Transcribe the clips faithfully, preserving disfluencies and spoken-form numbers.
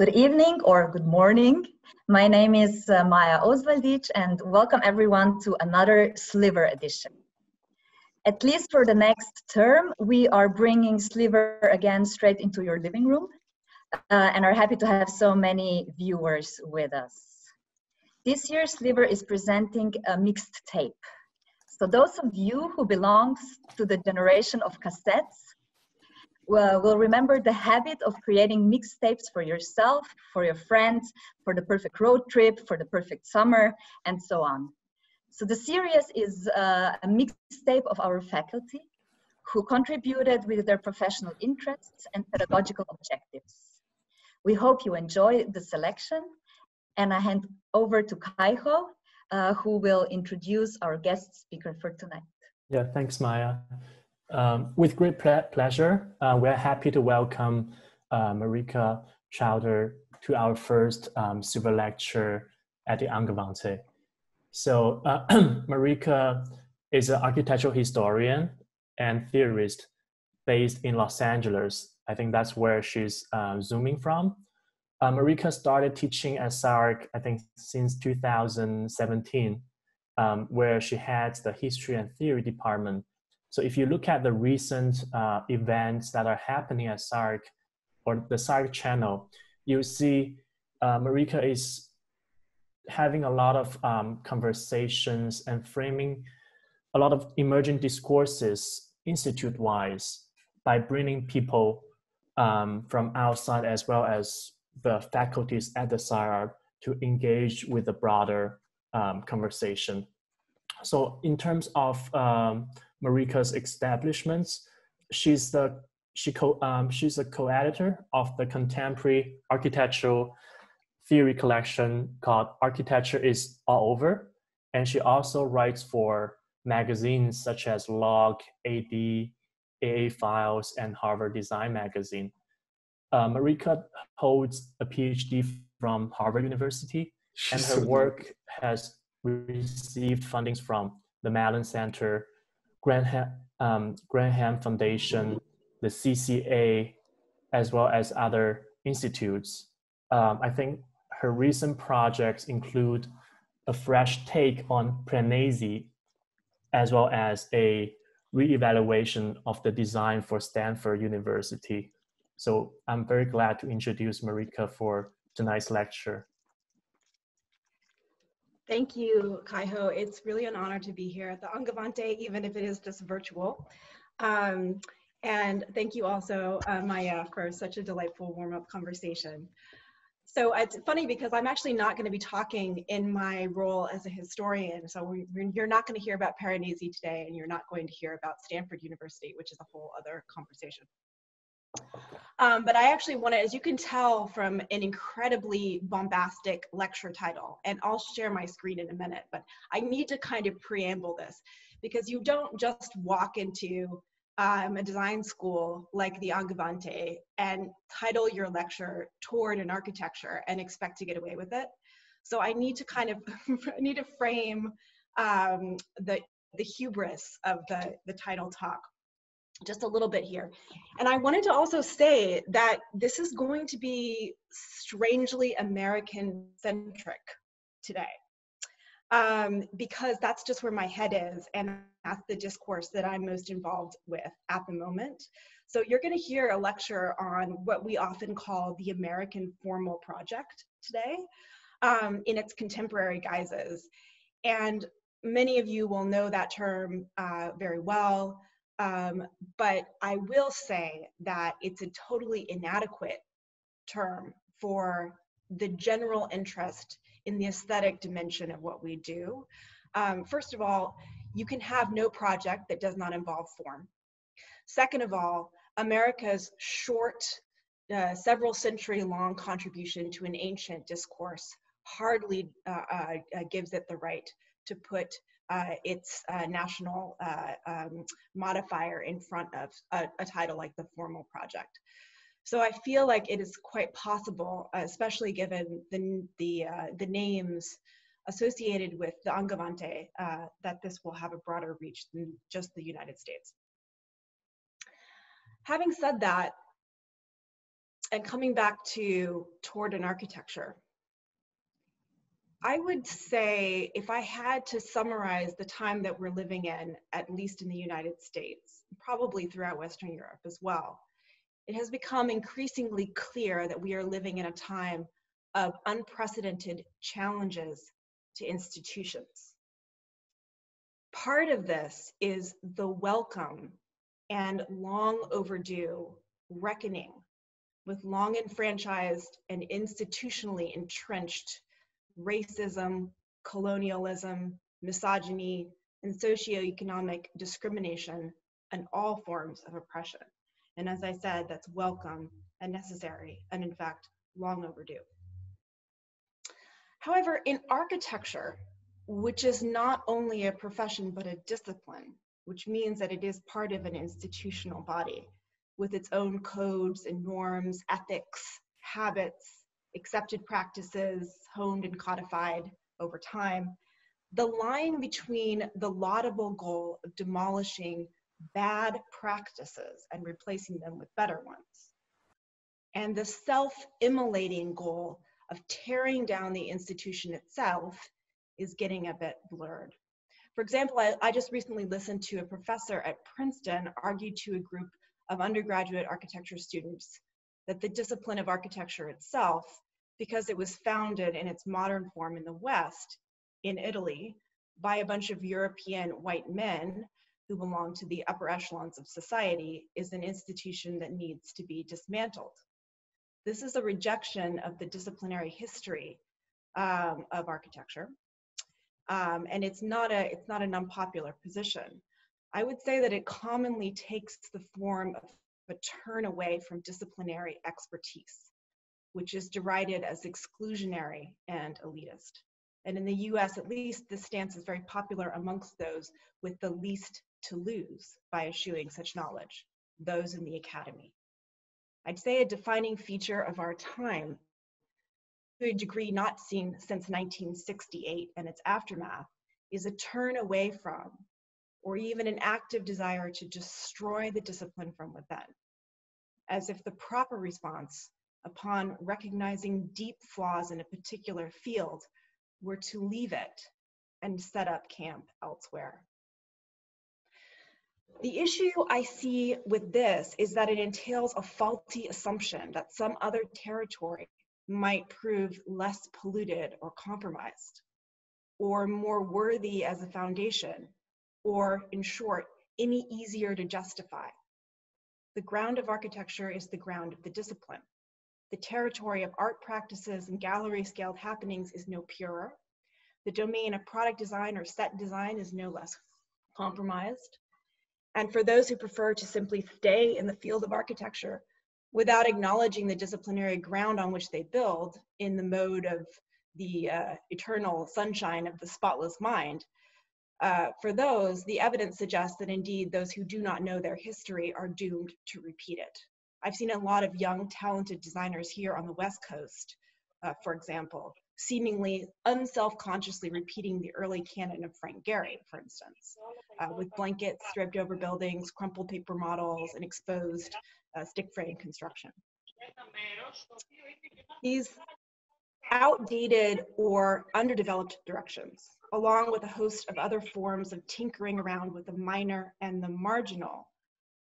Good evening or good morning. My name is uh, Maja Ozvaldic, and welcome everyone to another Sliver edition. At least for the next term, we are bringing Sliver again straight into your living room uh, and are happy to have so many viewers with us. This year, Sliver is presenting a mixed tape. So those of you who belong to the generation of cassettes will remember the habit of creating mixtapes for yourself, for your friends, for the perfect road trip, for the perfect summer, and so on. So the series is uh, a mixtape of our faculty who contributed with their professional interests and pedagogical objectives. We hope you enjoy the selection, and I hand over to Kaiho, uh, who will introduce our guest speaker for tonight. Yeah, thanks, Maja. Um, with great ple pleasure, uh, we're happy to welcome uh, Marrikka Trotter to our first um, Sliver lecture at the Angewandte. So uh, Marrikka is an architectural historian and theorist based in Los Angeles. I think that's where she's uh, zooming from. Uh, Marrikka started teaching at S C I-Arc, I think, since two thousand seventeen, um, where she heads the history and theory department. So if you look at the recent uh, events that are happening at S C I-Arc or the S C I-Arc channel, you see uh, Marrikka is having a lot of um, conversations and framing a lot of emerging discourses institute-wise by bringing people um, from outside as well as the faculties at the S C I-Arc to engage with the broader um, conversation. So in terms of um, Marrikka's establishments, she's the she co um, she's a co-editor of the contemporary architectural theory collection called Architecture is All Over, and she also writes for magazines such as Log, A D, A A Files, and Harvard Design Magazine. Uh, Marrikka holds a PhD from Harvard University, and her work has received fundings from the Mellon Center, Graham, um, Graham Foundation, the C C A, as well as other institutes. Um, I think her recent projects include a fresh take on Piranesi, as well as a re-evaluation of the design for Stanford University. So I'm very glad to introduce Marrikka for tonight's lecture. Thank you, Kaiho. It's really an honor to be here at the Angewandte, even if it is just virtual. Um, and thank you also, uh, Maja, for such a delightful warm-up conversation. So it's funny because I'm actually not going to be talking in my role as a historian. So we, you're not going to hear about Piranesi today, and you're not going to hear about Stanford University, which is a whole other conversation. Um, but I actually want to, as you can tell from an incredibly bombastic lecture title, and I'll share my screen in a minute, but I need to kind of preamble this, because you don't just walk into um, a design school like the Angewandte and title your lecture Toward an Architecture and expect to get away with it. So I need to kind of, I need to frame um, the, the hubris of the, the title talk just a little bit here. And I wanted to also say that this is going to be strangely American-centric today, um, because that's just where my head is, and that's the discourse that I'm most involved with at the moment. So you're going to hear a lecture on what we often call the American formal project today, um, in its contemporary guises. And many of you will know that term uh, very well. Um, but I will say that it's a totally inadequate term for the general interest in the aesthetic dimension of what we do. Um, first of all, you can have no project that does not involve form. Second of all, America's short, uh, several century long contribution to an ancient discourse hardly uh, uh, gives it the right to put Uh, its uh, national uh, um, modifier in front of a, a title like the formal project. So I feel like it is quite possible, uh, especially given the, the, uh, the names associated with the Angewandte, uh, that this will have a broader reach than just the United States. Having said that, and coming back to Toward an Architecture, I would say if I had to summarize the time that we're living in, at least in the United States, probably throughout Western Europe as well, it has become increasingly clear that we are living in a time of unprecedented challenges to institutions. Part of this is the welcome and long overdue reckoning with long enfranchised and institutionally entrenched racism, colonialism, misogyny, and socioeconomic discrimination, and all forms of oppression. And as I said, that's welcome and necessary, and in fact, long overdue. However, in architecture, which is not only a profession, but a discipline, which means that it is part of an institutional body with its own codes and norms, ethics, habits, accepted practices, honed and codified over time, the line between the laudable goal of demolishing bad practices and replacing them with better ones, and the self-immolating goal of tearing down the institution itself is getting a bit blurred. For example, I, I just recently listened to a professor at Princeton argue to a group of undergraduate architecture students that the discipline of architecture itself, because it was founded in its modern form in the West, in Italy, by a bunch of European white men who belong to the upper echelons of society, is an institution that needs to be dismantled. This is a rejection of the disciplinary history um, of architecture, um, and it's not a it's not an unpopular position. I would say that it commonly takes the form of a turn away from disciplinary expertise, which is derided as exclusionary and elitist. And in the U S, at least, this stance is very popular amongst those with the least to lose by eschewing such knowledge, those in the academy. I'd say a defining feature of our time, to a degree not seen since nineteen sixty-eight and its aftermath, is a turn away from, or even an active desire to destroy the discipline from within, as if the proper response upon recognizing deep flaws in a particular field were to leave it and set up camp elsewhere. The issue I see with this is that it entails a faulty assumption that some other territory might prove less polluted or compromised, or more worthy as a foundation, or in short, any easier to justify. The ground of architecture is the ground of the discipline. The territory of art practices and gallery-scaled happenings is no purer. The domain of product design or set design is no less compromised. And for those who prefer to simply stay in the field of architecture without acknowledging the disciplinary ground on which they build, in the mode of the uh, eternal sunshine of the spotless mind, uh, for those, the evidence suggests that indeed those who do not know their history are doomed to repeat it. I've seen a lot of young, talented designers here on the West Coast, uh, for example, seemingly unself-consciously repeating the early canon of Frank Gehry, for instance, uh, with blankets, draped over buildings, crumpled paper models, and exposed uh, stick frame construction. These outdated or underdeveloped directions, along with a host of other forms of tinkering around with the minor and the marginal,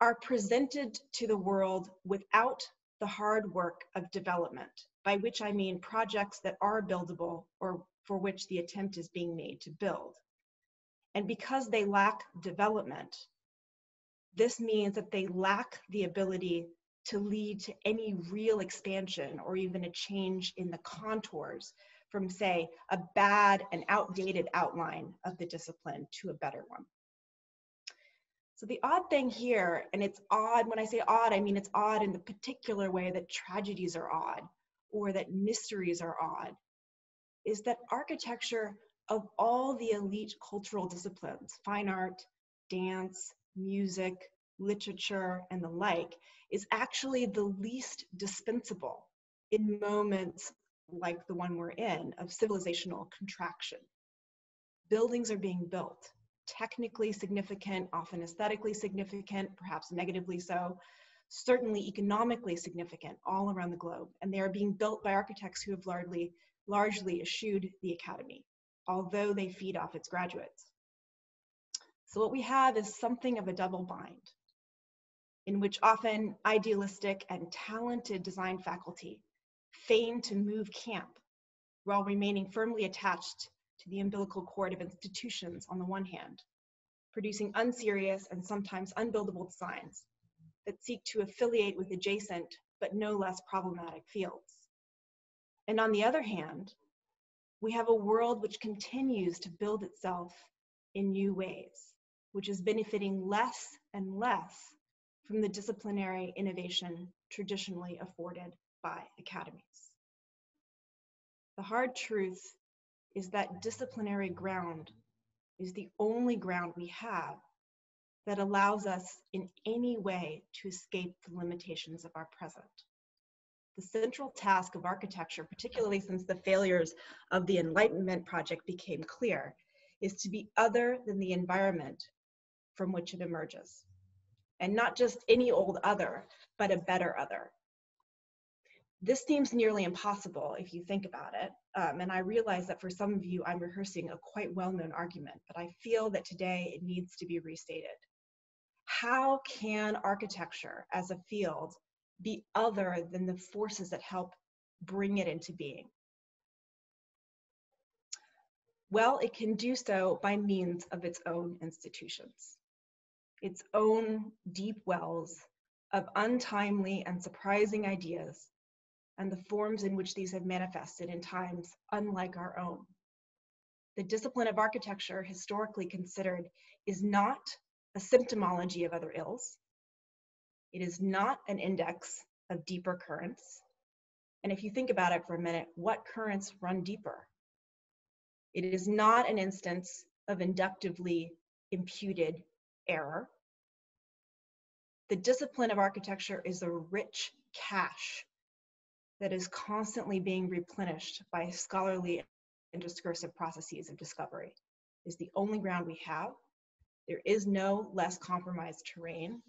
are presented to the world without the hard work of development, by which I mean projects that are buildable or for which the attempt is being made to build. And because they lack development, this means that they lack the ability to lead to any real expansion or even a change in the contours from, say, a bad and outdated outline of the discipline to a better one. So the odd thing here, and it's odd, when I say odd, I mean it's odd in the particular way that tragedies are odd, or that mysteries are odd, is that architecture, of all the elite cultural disciplines, fine art, dance, music, literature, and the like, is actually the least dispensable in moments like the one we're in of civilizational contraction. Buildings are being built, technically significant, often aesthetically significant, perhaps negatively so, certainly economically significant all around the globe, and they are being built by architects who have largely, largely eschewed the academy, although they feed off its graduates. So what we have is something of a double bind, in which often idealistic and talented design faculty feign to move camp while remaining firmly attached to the umbilical cord of institutions on the one hand, producing unserious and sometimes unbuildable designs that seek to affiliate with adjacent but no less problematic fields. And on the other hand, we have a world which continues to build itself in new ways, which is benefiting less and less from the disciplinary innovation traditionally afforded by academies. The hard truth is that disciplinary ground is the only ground we have that allows us in any way to escape the limitations of our present. The central task of architecture, particularly since the failures of the Enlightenment project became clear, is to be other than the environment from which it emerges. And not just any old other, but a better other. This seems nearly impossible if you think about it, um, and I realize that for some of you I'm rehearsing a quite well-known argument, but I feel that today it needs to be restated. How can architecture as a field be other than the forces that help bring it into being? Well, it can do so by means of its own institutions, its own deep wells of untimely and surprising ideas, and the forms in which these have manifested in times unlike our own. The discipline of architecture, historically considered, is not a symptomology of other ills. It is not an index of deeper currents. And if you think about it for a minute, what currents run deeper? It is not an instance of inductively imputed error. The discipline of architecture is a rich cache that is constantly being replenished by scholarly and discursive processes of discovery. It is the only ground we have. There is no less compromised terrain,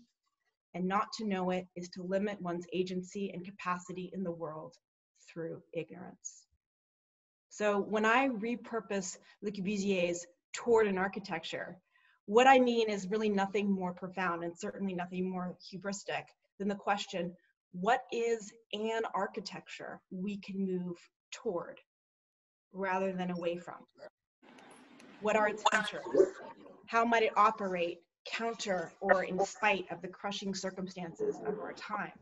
and not to know it is to limit one's agency and capacity in the world through ignorance. So when I repurpose Le Corbusier's Toward an Architecture, what I mean is really nothing more profound and certainly nothing more hubristic than the question, what is an architecture we can move toward rather than away from? What are its features? How might it operate counter or in spite of the crushing circumstances of our time?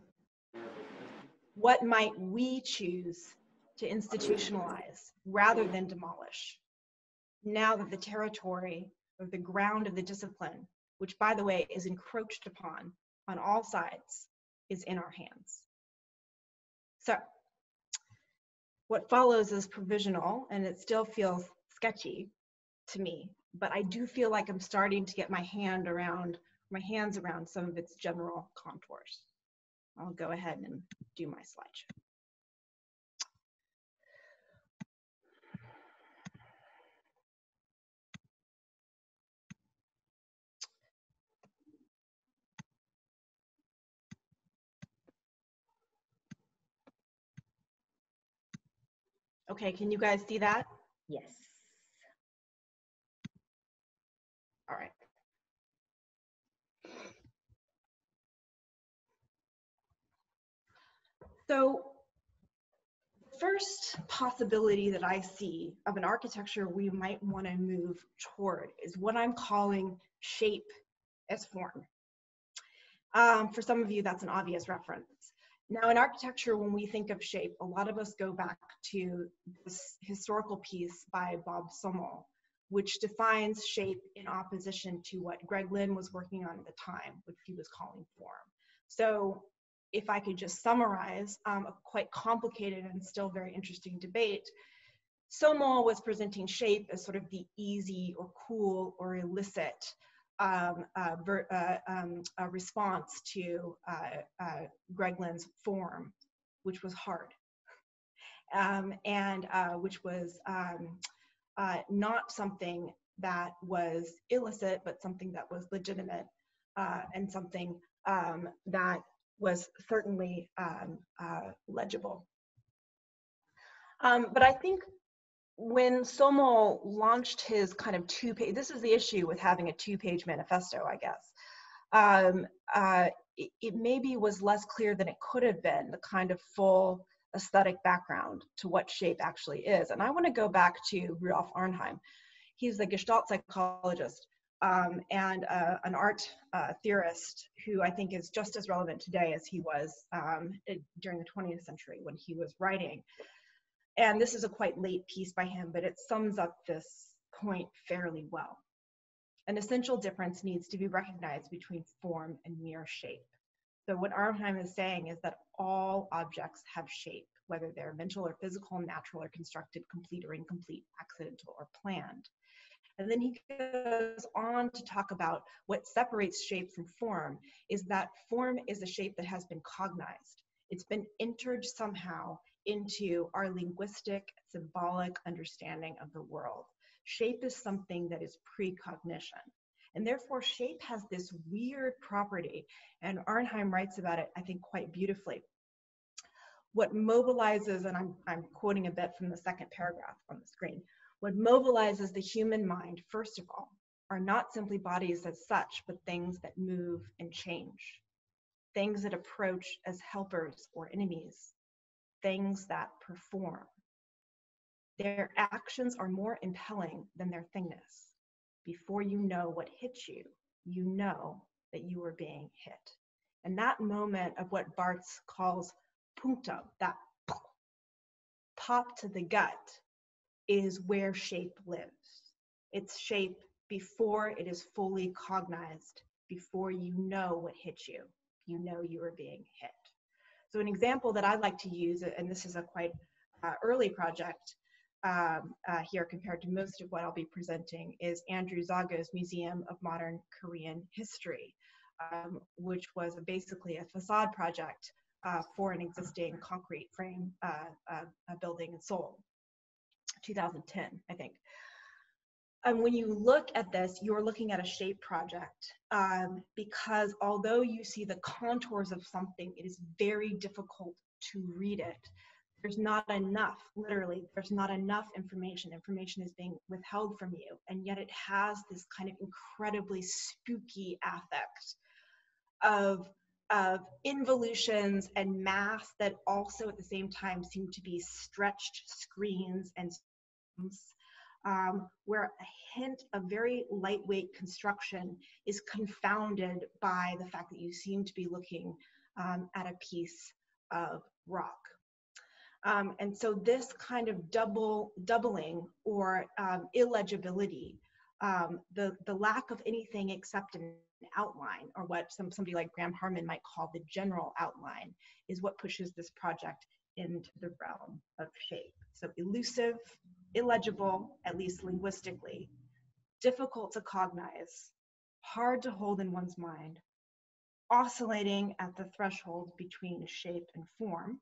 What might we choose to institutionalize rather than demolish? Now that the territory or the ground of the discipline, which by the way is encroached upon on all sides, is in our hands. So what follows is provisional, and it still feels sketchy to me, but I do feel like I'm starting to get my hand around, my hands around some of its general contours. I'll go ahead and do my slideshow. Okay, can you guys see that? Yes. All right. So, first possibility that I see of an architecture we might want to move toward is what I'm calling shape as form. Um, for some of you, that's an obvious reference. Now, in architecture, when we think of shape, a lot of us go back to this historical piece by Bob Somol, which defines shape in opposition to what Greg Lynn was working on at the time, which he was calling form. So if I could just summarize um, a quite complicated and still very interesting debate, Somol was presenting shape as sort of the easy or cool or illicit Um, uh, uh, um, a response to uh, uh, Greg Lynn's form, which was hard, um, and uh, which was um, uh, not something that was illicit, but something that was legitimate, uh, and something um, that was certainly um, uh, legible. Um, but I think when Somol launched his kind of two-page, this is the issue with having a two-page manifesto, I guess. Um, uh, it, it maybe was less clear than it could have been, the kind of full aesthetic background to what shape actually is. And I want to go back to Rudolf Arnheim. He's a Gestalt psychologist um, and uh, an art uh, theorist who I think is just as relevant today as he was um, during the twentieth century when he was writing. And this is a quite late piece by him, but it sums up this point fairly well. An essential difference needs to be recognized between form and mere shape. So what Arnheim is saying is that all objects have shape, whether they're mental or physical, natural or constructed, complete or incomplete, accidental or planned. And then he goes on to talk about what separates shape from form is that form is a shape that has been cognized. It's been entered somehow into our linguistic, symbolic understanding of the world. Shape is something that is precognition. And therefore, shape has this weird property, and Arnheim writes about it, I think, quite beautifully. What mobilizes, and I'm, I'm quoting a bit from the second paragraph on the screen, what mobilizes the human mind, first of all, are not simply bodies as such, but things that move and change, things that approach as helpers or enemies, things that perform. Their actions are more impelling than their thingness. Before you know what hit you, you know that you were being hit. And that moment of what Barthes calls puncto, that pop to the gut, is where shape lives. It's shape before it is fully cognized, before you know what hit you, you know you were being hit. So an example that I like to use, and this is a quite uh, early project, Um, uh, here compared to most of what I'll be presenting, is Andrew Zago's Museum of Modern Korean History, um, which was basically a facade project uh, for an existing concrete frame uh, uh, a building in Seoul, two thousand ten, I think. And when you look at this, you're looking at a shape project um, because although you see the contours of something, it is very difficult to read it. There's not enough, literally, there's not enough information. Information is being withheld from you, and yet it has this kind of incredibly spooky affect of, of involutions and mass that also at the same time seem to be stretched screens and um, where a hint of very lightweight construction is confounded by the fact that you seem to be looking um, at a piece of rock. Um, and so this kind of double doubling or um, illegibility, um, the, the lack of anything except an outline, or what some, somebody like Graham Harmon might call the general outline, is what pushes this project into the realm of shape. So elusive, illegible, at least linguistically, difficult to cognize, hard to hold in one's mind, oscillating at the threshold between shape and form.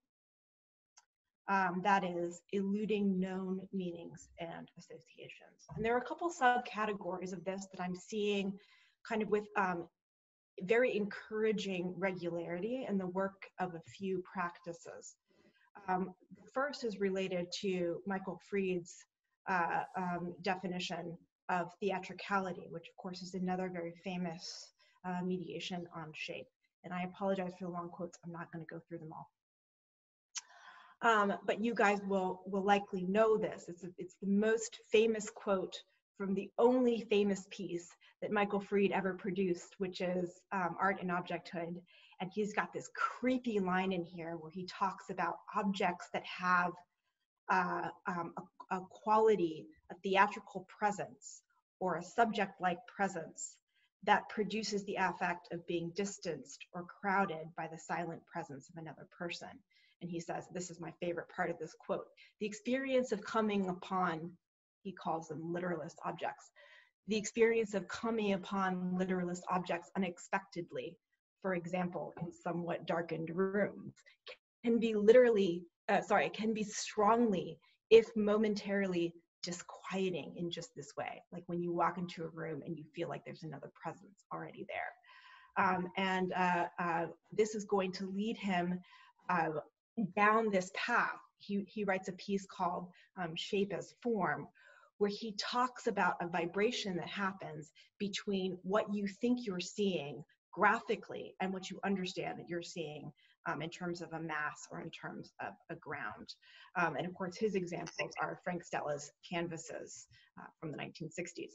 Um, that is, eluding known meanings and associations. And there are a couple subcategories of this that I'm seeing kind of with um, very encouraging regularity in the work of a few practices. Um, the first is related to Michael Fried's uh, um, definition of theatricality, which of course is another very famous uh, mediation on shape. And I apologize for the long quotes, I'm not going to go through them all. Um, but you guys will, will likely know this. It's, a, it's the most famous quote from the only famous piece that Michael Fried ever produced, which is um, Art and Objecthood. And he's got this creepy line in here where he talks about objects that have uh, um, a, a quality, a theatrical presence, or a subject-like presence that produces the affect of being distanced or crowded by the silent presence of another person. And he says, this is my favorite part of this quote, the experience of coming upon, he calls them literalist objects, the experience of coming upon literalist objects unexpectedly, for example, in somewhat darkened rooms, can be literally, uh, sorry, can be strongly, if momentarily, disquieting in just this way. Like when you walk into a room and you feel like there's another presence already there. Um, and uh, uh, this is going to lead him uh, down this path. He, he writes a piece called um, Shape as Form, where he talks about a vibration that happens between what you think you're seeing graphically and what you understand that you're seeing um, in terms of a mass or in terms of a ground. Um, and of course, his examples are Frank Stella's canvases uh, from the nineteen sixties.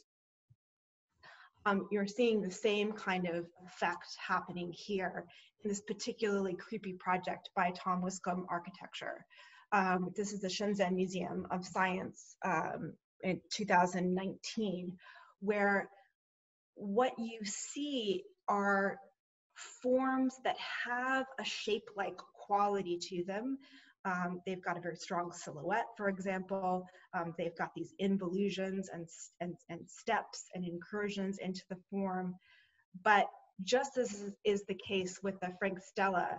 Um, you're seeing the same kind of effect happening here in this particularly creepy project by Tom Wiscombe Architecture. Um, this is the Shenzhen Museum of Science um, in two thousand nineteen, where what you see are forms that have a shape-like quality to them. Um, they've got a very strong silhouette, for example. Um, they've got these involutions and, and, and steps and incursions into the form. But just as is the case with the Frank Stella,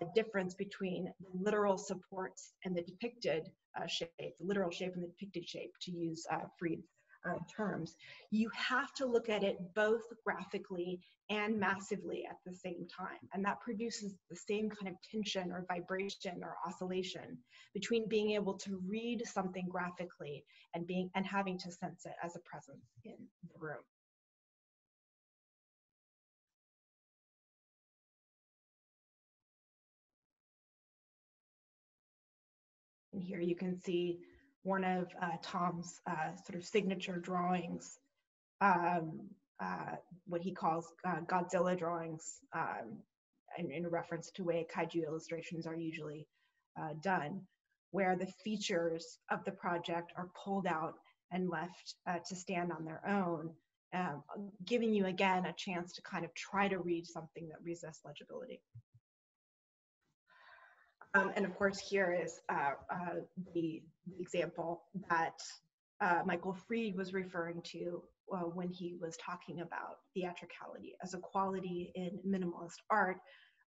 the difference between the literal supports and the depicted uh, shape, the literal shape and the depicted shape, to use uh, Fried's uh, terms, you have to look at it both graphically and massively at the same time. And that produces the same kind of tension or vibration or oscillation between being able to read something graphically and being and having to sense it as a presence in the room. And here you can see one of uh, Tom's uh, sort of signature drawings, um, uh, what he calls uh, Godzilla drawings, um, in, in reference to the way kaiju illustrations are usually uh, done, where the features of the project are pulled out and left uh, to stand on their own, um, giving you again a chance to kind of try to read something that resists legibility. Um, and of course, here is uh, uh, the example that uh, Michael Fried was referring to uh, when he was talking about theatricality as a quality in minimalist art,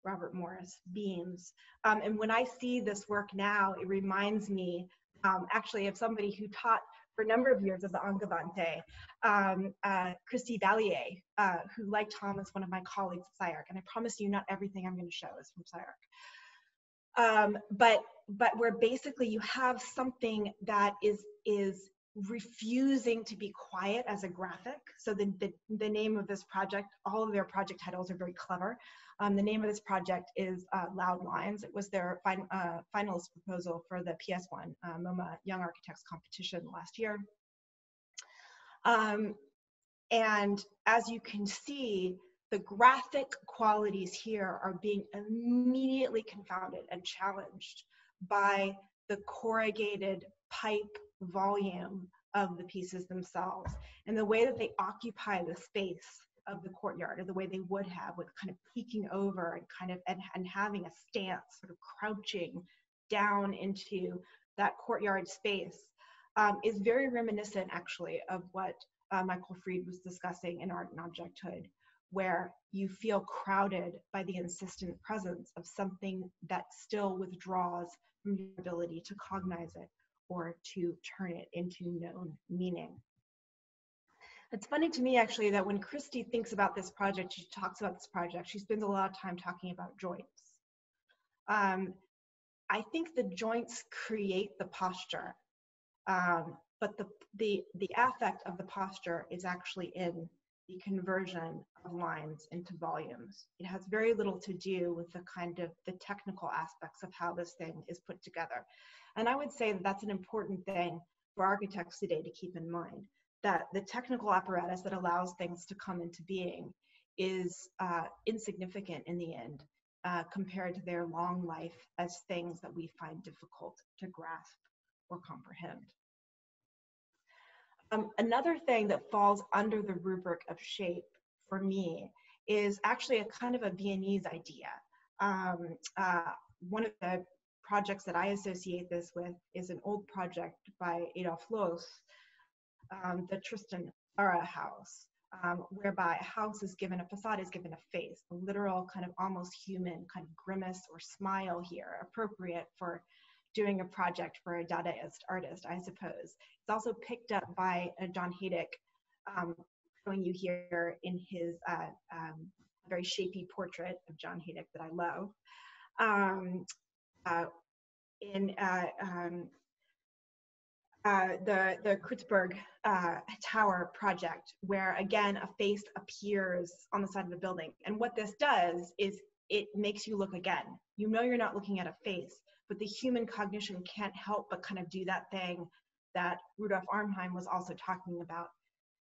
Robert Morris Beams. Um, and when I see this work now, it reminds me um, actually of somebody who taught for a number of years as the Angavante, um, uh, Christy Vallier, uh, who, like Tom, is one of my colleagues at S C I-Arc. And I promise you, not everything I'm going to show is from S C I-Arc. Um, but but where basically you have something that is is refusing to be quiet as a graphic. So the, the, the name of this project, all of their project titles are very clever. Um, the name of this project is uh, Loud Lines. It was their fin uh, finalist proposal for the P S one uh, MoMA Young Architects competition last year. Um, and as you can see, the graphic qualities here are being immediately confounded and challenged by the corrugated pipe volume of the pieces themselves and the way that they occupy the space of the courtyard, or the way they would have with kind of peeking over and kind of and, and having a stance, sort of crouching down into that courtyard space, um, is very reminiscent actually of what uh, Michael Fried was discussing in Art and Objecthood, where you feel crowded by the insistent presence of something that still withdraws from your ability to cognize it or to turn it into known meaning. It's funny to me, actually, that when Christy thinks about this project, she talks about this project, she spends a lot of time talking about joints. Um, I think the joints create the posture, um, but the, the, the affect of the posture is actually in the conversion of lines into volumes. It has very little to do with the kind of the technical aspects of how this thing is put together. And I would say that that's an important thing for architects today to keep in mind, that the technical apparatus that allows things to come into being is uh, insignificant in the end uh, compared to their long life as things that we find difficult to grasp or comprehend. Um, another thing that falls under the rubric of shape for me is actually a kind of a Viennese idea. Um, uh, one of the projects that I associate this with is an old project by Adolf Loos, um, the Tristan Zara house, um, whereby a house is given, a facade is given a face, a literal kind of almost human kind of grimace or smile here, appropriate for doing a project for a Dadaist artist, I suppose. It's also picked up by uh, John Hejduk, um, showing you here in his uh, um, very shapy portrait of John Hejduk that I love. Um, uh, in uh, um, uh, the, the Kreuzberg uh, Tower project, where again a face appears on the side of the building. And what this does is it makes you look again. You know you're not looking at a face, but the human cognition can't help but kind of do that thing that Rudolf Arnheim was also talking about,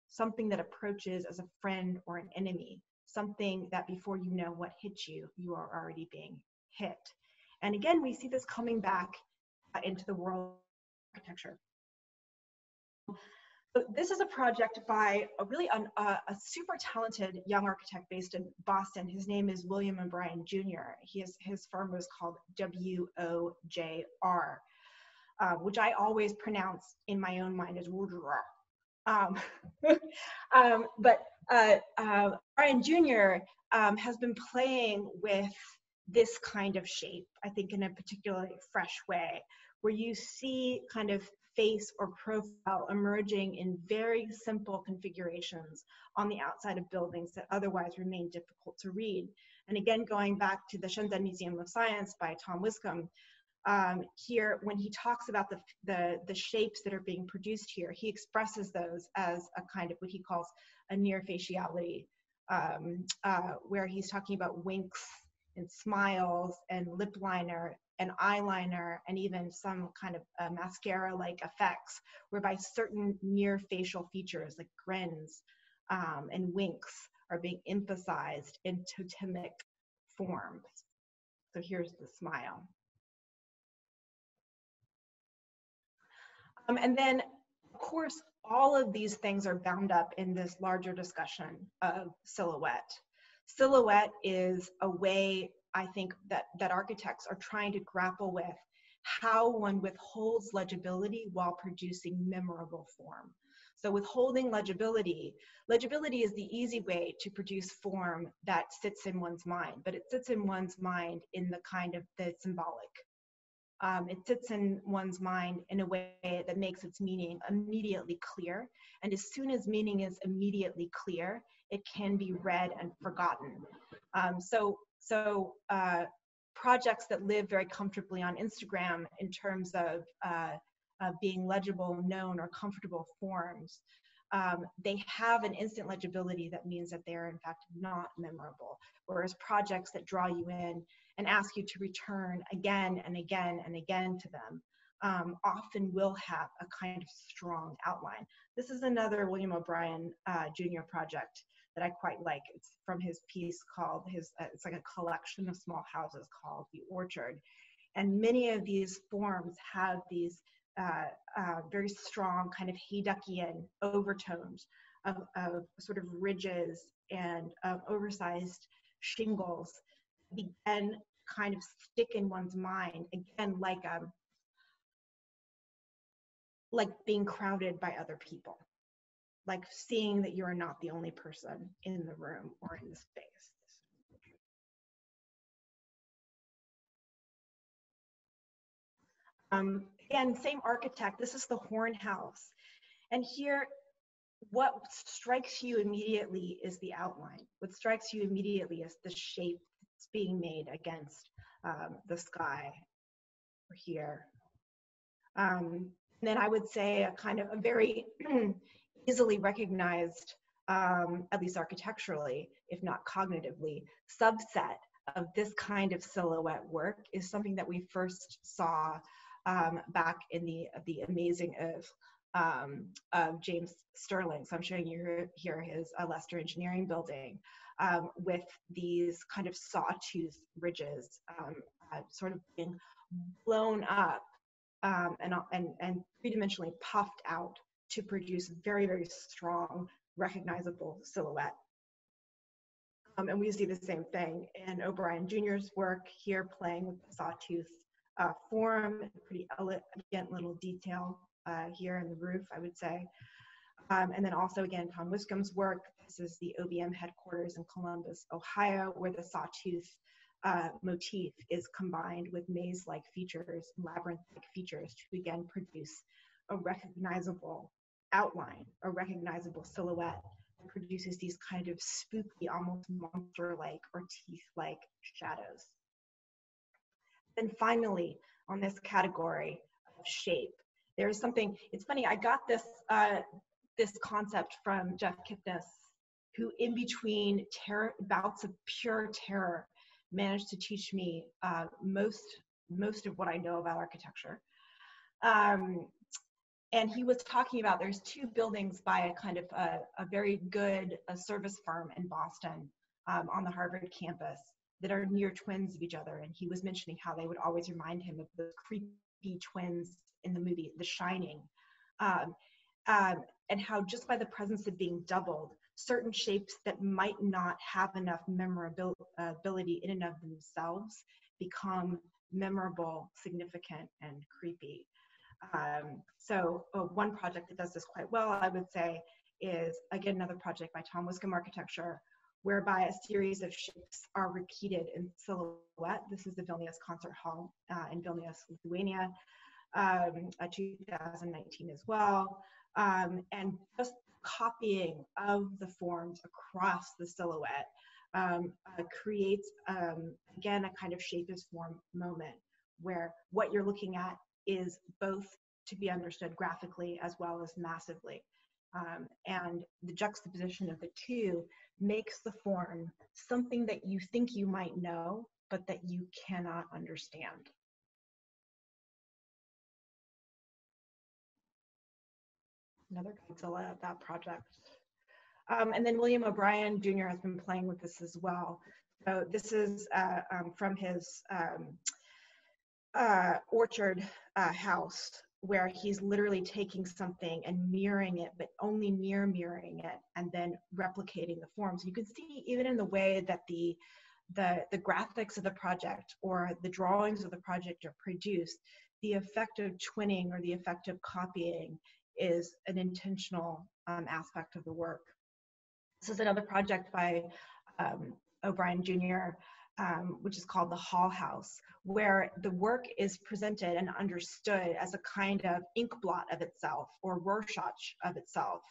something that approaches as a friend or an enemy, something that before you know what hit you, you are already being hit. And again, we see this coming back uh, into the world of architecture. So this is a project by a really an, uh, a super talented young architect based in Boston. His name is William O'Brien Junior He is, his firm was called W O J R, uh, which I always pronounce in my own mind as Wojrar. Um, um, but uh, uh, Brian Junior Um, has been playing with this kind of shape, I think in a particularly fresh way, where you see kind of face or profile emerging in very simple configurations on the outside of buildings that otherwise remain difficult to read. And again, going back to the Shenzhen Museum of Science by Tom Wiscombe, Um, here, when he talks about the, the, the shapes that are being produced here, he expresses those as a kind of what he calls a near faciality, um, uh, where he's talking about winks and smiles and lip liner and eyeliner and even some kind of uh, mascara-like effects, whereby certain near facial features like grins um, and winks are being emphasized in totemic forms. So here's the smile. Um, and then, of course, all of these things are bound up in this larger discussion of silhouette. Silhouette is a way, I think, that, that architects are trying to grapple with how one withholds legibility while producing memorable form. So withholding legibility, legibility is the easy way to produce form that sits in one's mind, but it sits in one's mind in the kind of the symbolic. Um, it sits in one's mind in a way that makes its meaning immediately clear. And as soon as meaning is immediately clear, it can be read and forgotten. Um, so so uh, projects that live very comfortably on Instagram in terms of uh, uh, being legible, known, or comfortable forms, um, they have an instant legibility that means that they are in fact not memorable. Whereas projects that draw you in and ask you to return again and again and again to them, um, often will have a kind of strong outline. This is another William O'Brien uh, Junior project that I quite like. It's from his piece called, his. Uh, it's like a collection of small houses called The Orchard. And many of these forms have these uh, uh, very strong kind of Heydukian overtones of, of sort of ridges and of oversized shingles begin kind of stick in one's mind again, like um like being crowded by other people, like seeing that you are not the only person in the room or in the space. Um, and same architect, this is the Horn House, and here what strikes you immediately is the outline. What strikes you immediately is the shape being made against um, the sky here. Um, and then I would say a kind of a very easily recognized, um, at least architecturally, if not cognitively, subset of this kind of silhouette work is something that we first saw um, back in the, the Amazing Earth um, of James Stirling. So I'm showing you here his uh, Leicester Engineering Building. Um, with these kind of sawtooth ridges um, uh, sort of being blown up um, and, and, and three-dimensionally puffed out to produce very, very strong, recognizable silhouette. Um, and we see the same thing in O'Brien Junior's work here, playing with the sawtooth uh, form, pretty elegant little detail uh, here in the roof, I would say. Um, and then also, again, Tom Wiscombe's work. This is the O B M headquarters in Columbus, Ohio, where the sawtooth uh, motif is combined with maze-like features, labyrinth-like features to, again, produce a recognizable outline, a recognizable silhouette, produces these kind of spooky, almost monster-like or teeth-like shadows. Then finally, on this category of shape, there's something, it's funny, I got this, uh, this concept from Jeff Kipnis, who in between terror, bouts of pure terror managed to teach me uh, most, most of what I know about architecture. Um, and he was talking about, there's two buildings by a kind of a, a very good a service firm in Boston um, on the Harvard campus that are near twins of each other. And he was mentioning how they would always remind him of those creepy twins in the movie, The Shining. Um, um, and how just by the presence of being doubled, certain shapes that might not have enough memorability in and of themselves become memorable, significant, and creepy. Um, so uh, one project that does this quite well, I would say, is again another project by Tom Wiscombe Architecture, whereby a series of shapes are repeated in silhouette. This is the Vilnius Concert Hall uh, in Vilnius, Lithuania, um, uh, two thousand nineteen as well, um, and just copying of the forms across the silhouette um, uh, creates, um, again, a kind of shape is form moment where what you're looking at is both to be understood graphically as well as massively. Um, and the juxtaposition of the two makes the form something that you think you might know, but that you cannot understand. Another Godzilla of that project. Um, and then William O'Brien Junior has been playing with this as well. So this is uh, um, from his um, uh, orchard uh, house, where he's literally taking something and mirroring it, but only near mirroring it, and then replicating the forms. You can see even in the way that the, the, the graphics of the project or the drawings of the project are produced, the effect of twinning or the effect of copying is an intentional um, aspect of the work. This is another project by um, O'Brien Junior, um, which is called The Hall House, where the work is presented and understood as a kind of ink blot of itself or Rorschach of itself,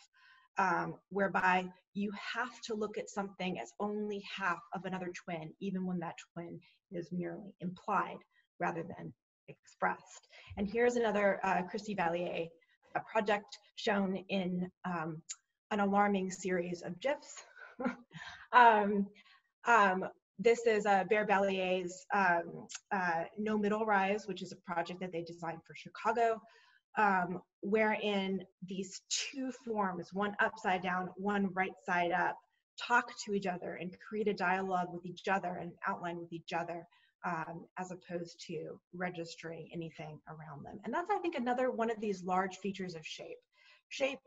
um, whereby you have to look at something as only half of another twin, even when that twin is merely implied rather than expressed. And here's another uh, Christy Vallier a project shown in um, an alarming series of GIFs. um, um, this is uh, Bear Bellier's um, uh, No Middle Rise, which is a project that they designed for Chicago, um, wherein these two forms, one upside down, one right side up, talk to each other and create a dialogue with each other and outline with each other, Um, as opposed to registering anything around them. And that's, I think, another one of these large features of shape. Shape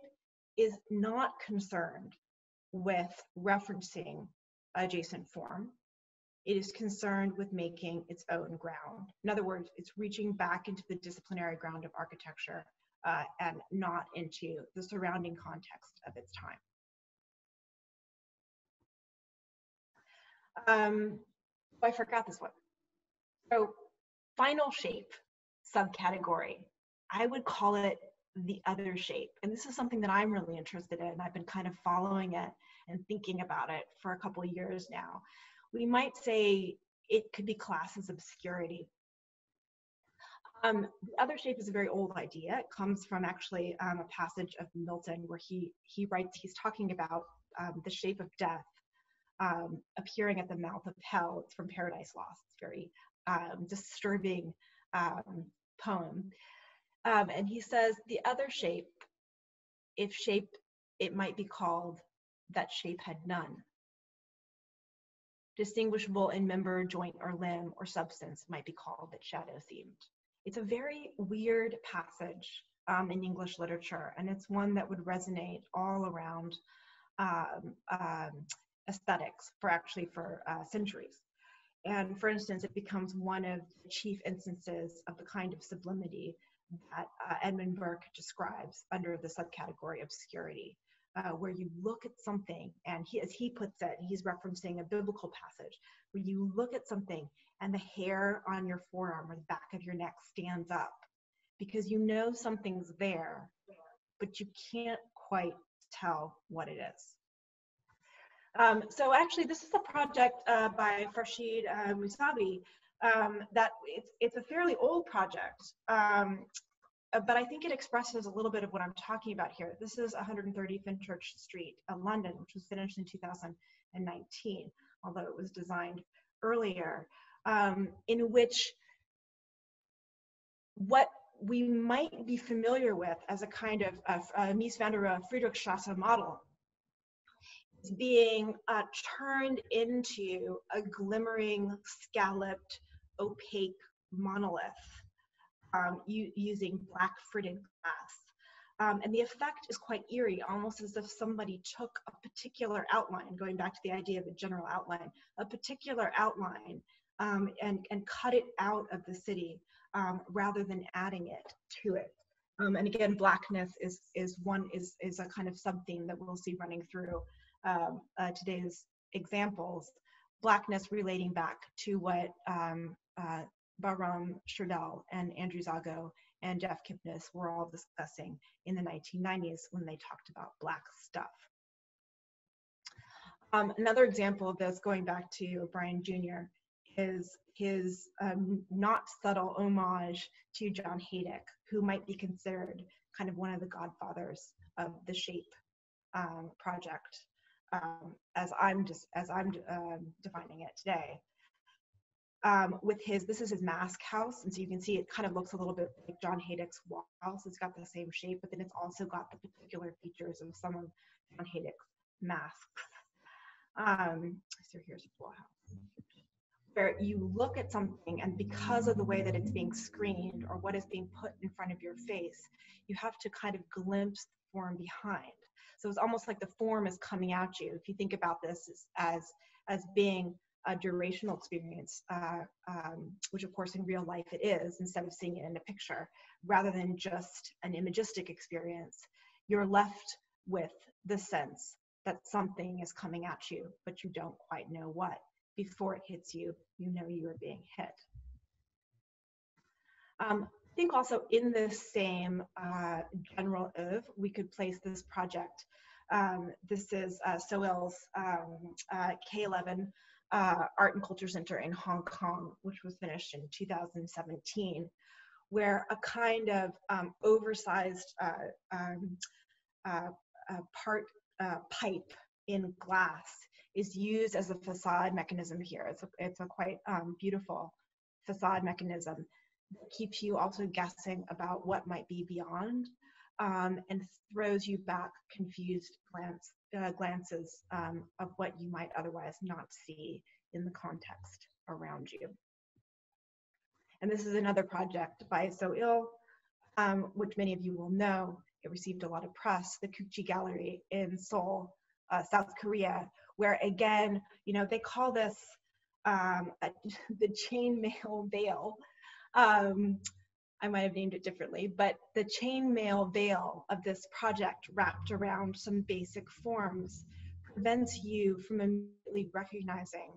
is not concerned with referencing adjacent form. It is concerned with making its own ground. In other words, it's reaching back into the disciplinary ground of architecture uh, and not into the surrounding context of its time. Um, I forgot this one. So final shape subcategory, I would call it the other shape. And this is something that I'm really interested in. I've been kind of following it and thinking about it for a couple of years now. We might say it could be classed as obscurity. Um, the other shape is a very old idea. It comes from actually um, a passage of Milton where he, he writes, he's talking about um, the shape of death um, appearing at the mouth of hell. It's from Paradise Lost. It's very Um, disturbing um, poem. Um, and he says, the other shape, if shape it might be called, that shape had none. Distinguishable in member, joint, or limb, or substance might be called that shadow seemed. It's a very weird passage um, in English literature, and it's one that would resonate all around um, um, aesthetics for actually for uh, centuries. And for instance, it becomes one of the chief instances of the kind of sublimity that uh, Edmund Burke describes under the subcategory obscurity, uh, where you look at something, and he, as he puts it, he's referencing a biblical passage, where you look at something and the hair on your forearm or the back of your neck stands up because you know something's there, but you can't quite tell what it is. Um, so actually, this is a project uh, by Farshid uh, Musavi. Um, that it's, it's a fairly old project, um, but I think it expresses a little bit of what I'm talking about here. This is one hundred thirty Fenchurch Street, in London, which was finished in two thousand nineteen, although it was designed earlier, um, in which what we might be familiar with as a kind of uh, uh, Mies van der Rohe Friedrichstrasse model is being uh, turned into a glimmering, scalloped, opaque monolith um, using black fritted glass. Um, and the effect is quite eerie, almost as if somebody took a particular outline, going back to the idea of a general outline, a particular outline um, and, and cut it out of the city um, rather than adding it to it. Um, and again, blackness is, is, one, is, is a kind of sub-theme that we'll see running through um, uh, today's examples. Blackness relating back to what um, uh, Bahram Shardel and Andrew Zago and Jeff Kipnis were all discussing in the nineteen nineties when they talked about black stuff. Um, another example of this, going back to O'Brien Junior, is his um, not subtle homage to John Hejduk, who might be considered kind of one of the godfathers of the shape um, project, um, as I'm just as I'm uh, defining it today. Um, with his, this is his mask house, and so you can see it kind of looks a little bit like John Hejduk's wall house. It's got the same shape, but then it's also got the particular features of some of John Hejduk's masks. Um, so here's his wall house, where you look at something, and because of the way that it's being screened or what is being put in front of your face, you have to kind of glimpse the form behind. So it's almost like the form is coming at you. If you think about this as as being a durational experience, uh, um, which of course in real life it is, instead of seeing it in a picture, rather than just an imagistic experience, you're left with the sense that something is coming at you, but you don't quite know what. Before it hits you, you know you are being hit. Um, I think also in this same uh, general oeuvre, we could place this project. Um, this is uh, Soil's um, uh, K eleven Uh, Art and Culture Center in Hong Kong, which was finished in two thousand seventeen, where a kind of um, oversized uh, um, uh, uh, part uh, pipe in glass is used as a facade mechanism here. It's a, it's a quite um, beautiful facade mechanism that keeps you also guessing about what might be beyond um, and throws you back confused glance. Uh, glances um, of what you might otherwise not see in the context around you. And this is another project by Soil, um, which many of you will know. It received a lot of press, the Kukchi Gallery in Seoul, uh, South Korea, where again, you know, they call this um, a, the chainmail veil. Um, I might have named it differently, but the chainmail veil of this project wrapped around some basic forms prevents you from immediately recognizing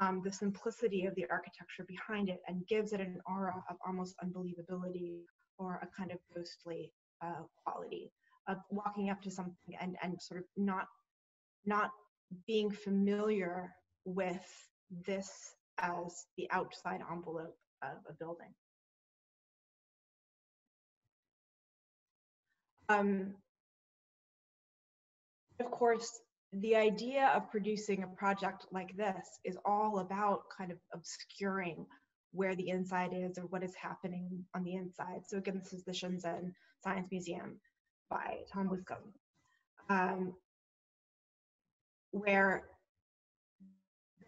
um, the simplicity of the architecture behind it and gives it an aura of almost unbelievability or a kind of ghostly uh, quality of walking up to something and, and sort of not, not being familiar with this as the outside envelope of a building. Um, of course, the idea of producing a project like this is all about kind of obscuring where the inside is or what is happening on the inside. So again, this is the Shenzhen Science Museum by Tom Wiscombe, um, where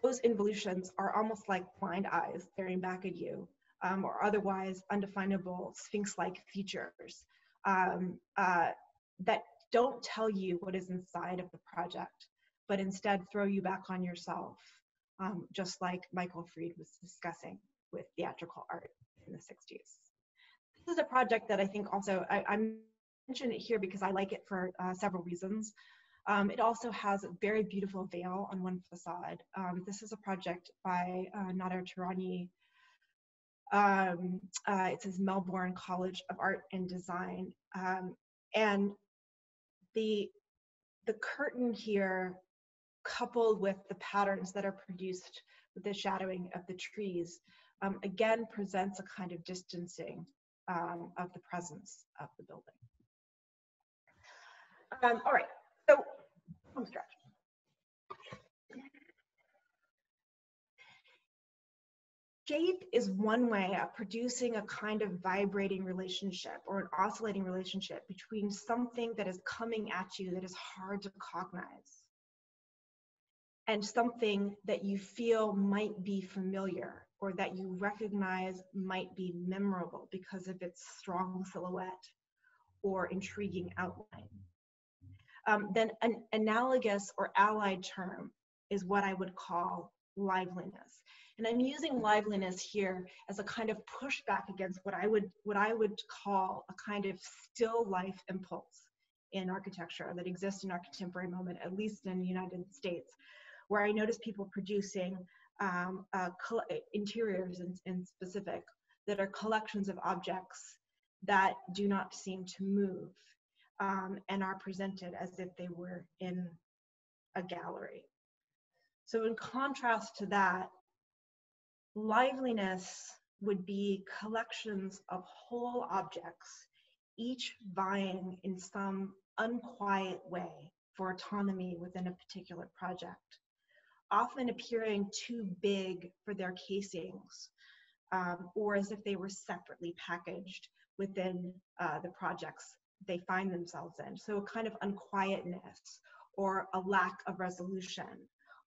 those involutions are almost like blind eyes staring back at you, um, or otherwise undefinable sphinx-like features. Um, uh, that don't tell you what is inside of the project, but instead throw you back on yourself, um, just like Michael Fried was discussing with theatrical art in the sixties. This is a project that I think also, I, I mentioned it here because I like it for uh, several reasons. Um, it also has a very beautiful veil on one facade. Um, this is a project by uh, Nader Tehrani. Um, uh, it says Melbourne College of Art and Design, um, and the the curtain here coupled with the patterns that are produced with the shadowing of the trees, um, again presents a kind of distancing um, of the presence of the building. Um, all right, so home stretch. Shade is one way of producing a kind of vibrating relationship or an oscillating relationship between something that is coming at you that is hard to cognize and something that you feel might be familiar or that you recognize might be memorable because of its strong silhouette or intriguing outline. Um, then an analogous or allied term is what I would call liveliness. And I'm using liveliness here as a kind of pushback against what I would what I would call a kind of still life impulse in architecture that exists in our contemporary moment, at least in the United States, where I notice people producing um, uh, interiors in, in specific that are collections of objects that do not seem to move um, and are presented as if they were in a gallery. So in contrast to that, liveliness would be collections of whole objects, each vying in some unquiet way for autonomy within a particular project, often appearing too big for their casings, um, or as if they were separately packaged within uh, the projects they find themselves in. So a kind of unquietness or a lack of resolution,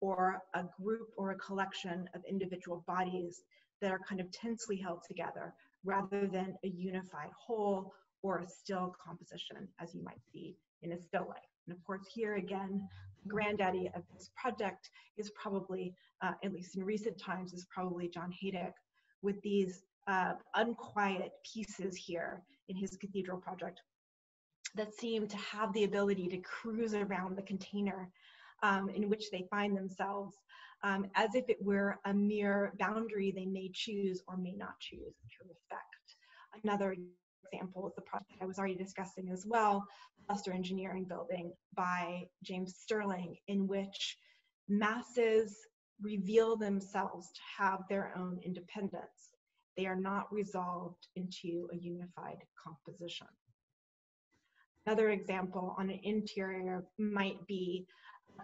or a group or a collection of individual bodies that are kind of tensely held together rather than a unified whole or a still composition as you might see in a still life. And of course here again, granddaddy of this project is probably, uh, at least in recent times, is probably John Hejduk with these uh, unquiet pieces here in his cathedral project that seem to have the ability to cruise around the container Um, in which they find themselves um, as if it were a mere boundary they may choose or may not choose to respect. Another example is the project I was already discussing as well, cluster engineering building by James Stirling, in which masses reveal themselves to have their own independence. They are not resolved into a unified composition. Another example on an interior might be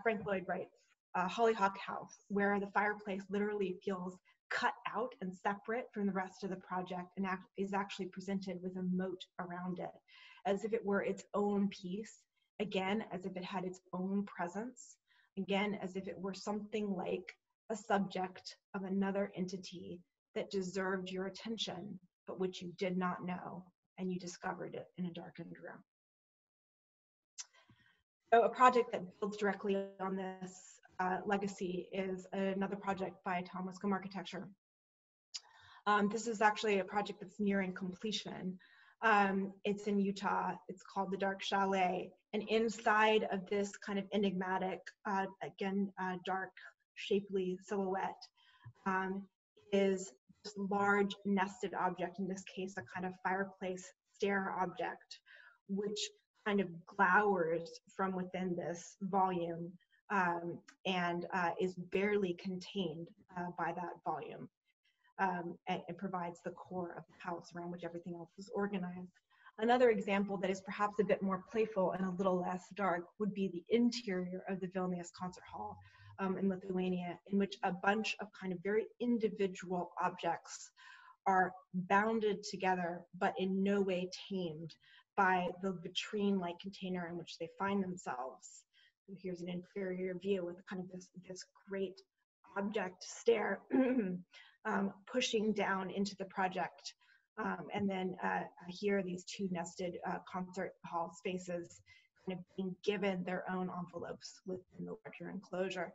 Frank Lloyd Wright's uh, Hollyhock House, where the fireplace literally feels cut out and separate from the rest of the project and act is actually presented with a moat around it, as if it were its own piece, again, as if it had its own presence, again, as if it were something like a subject of another entity that deserved your attention, but which you did not know, and you discovered it in a darkened room. So a project that builds directly on this uh, legacy is another project by Tom Wiscombe Architecture. Um, this is actually a project that's nearing completion. Um, it's in Utah. It's called The Dark Chalet. And inside of this kind of enigmatic, uh, again, uh, dark, shapely silhouette um, is this large nested object, in this case, a kind of fireplace stair object, which kind of glowers from within this volume um, and uh, is barely contained uh, by that volume. Um, and it provides the core of the house around which everything else is organized. Another example that is perhaps a bit more playful and a little less dark would be the interior of the Vilnius Concert Hall um, in Lithuania, in which a bunch of kind of very individual objects are bounded together, but in no way tamed by the vitrine-like container in which they find themselves. So here's an inferior view with kind of this, this great object stair um, pushing down into the project. Um, and then uh, here are these two nested uh, concert hall spaces kind of being given their own envelopes within the larger enclosure.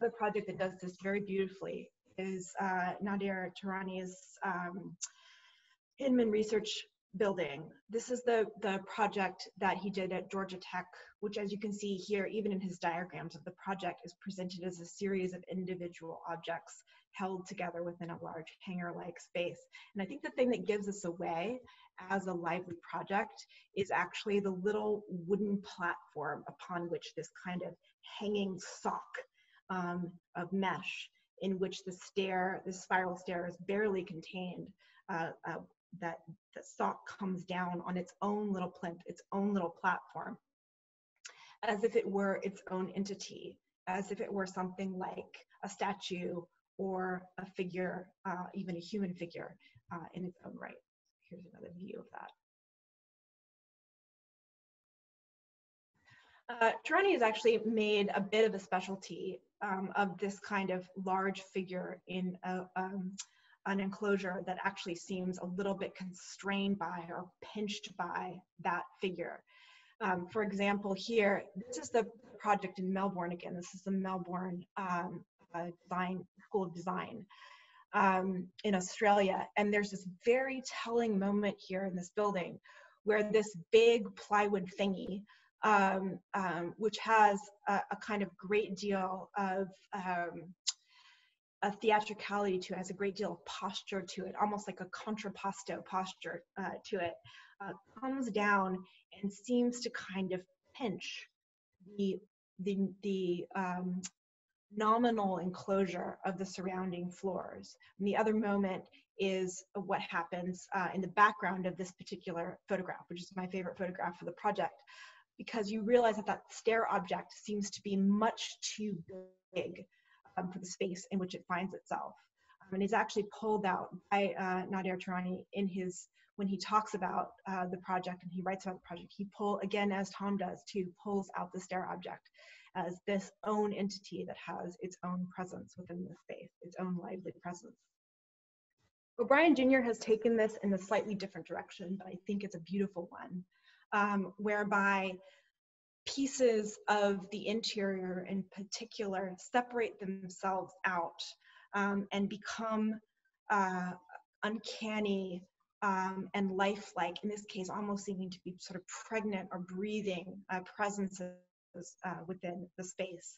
The project that does this very beautifully is uh, Nader Tehrani's um, Inman Research Building. This is the, the project that he did at Georgia Tech, which, as you can see here, even in his diagrams of the project, is presented as a series of individual objects held together within a large hangar-like space. And I think the thing that gives us away as a lively project is actually the little wooden platform upon which this kind of hanging sock um, of mesh in which the stair, the spiral stair is barely contained. Uh, uh, that the sock comes down on its own little plinth, its own little platform, as if it were its own entity, as if it were something like a statue or a figure, uh, even a human figure uh, in its own right. Here's another view of that. Uh, Tehrani has actually made a bit of a specialty um, of this kind of large figure in a, um, an enclosure that actually seems a little bit constrained by or pinched by that figure. Um, for example, here, this is the project in Melbourne again. This is the Melbourne um, uh, design, School of Design um, in Australia. And there's this very telling moment here in this building where this big plywood thingy Um, um, which has a, a kind of great deal of um, a theatricality to it, has a great deal of posture to it, almost like a contrapposto posture uh, to it, uh, comes down and seems to kind of pinch the, the, the um, nominal enclosure of the surrounding floors. And the other moment is what happens uh, in the background of this particular photograph, which is my favorite photograph of the project, because you realize that that stair object seems to be much too big um, for the space in which it finds itself. Um, and it's actually pulled out by uh, Nader Tehrani in his, when he talks about uh, the project and he writes about the project, he pull, again as Tom does too, pulls out the stair object as this own entity that has its own presence within the space, its own lively presence. O'Brien Junior has taken this in a slightly different direction, but I think it's a beautiful one. Um, whereby pieces of the interior in particular separate themselves out um, and become uh, uncanny um, and lifelike, in this case almost seeming to be sort of pregnant or breathing uh, presences uh, within the space.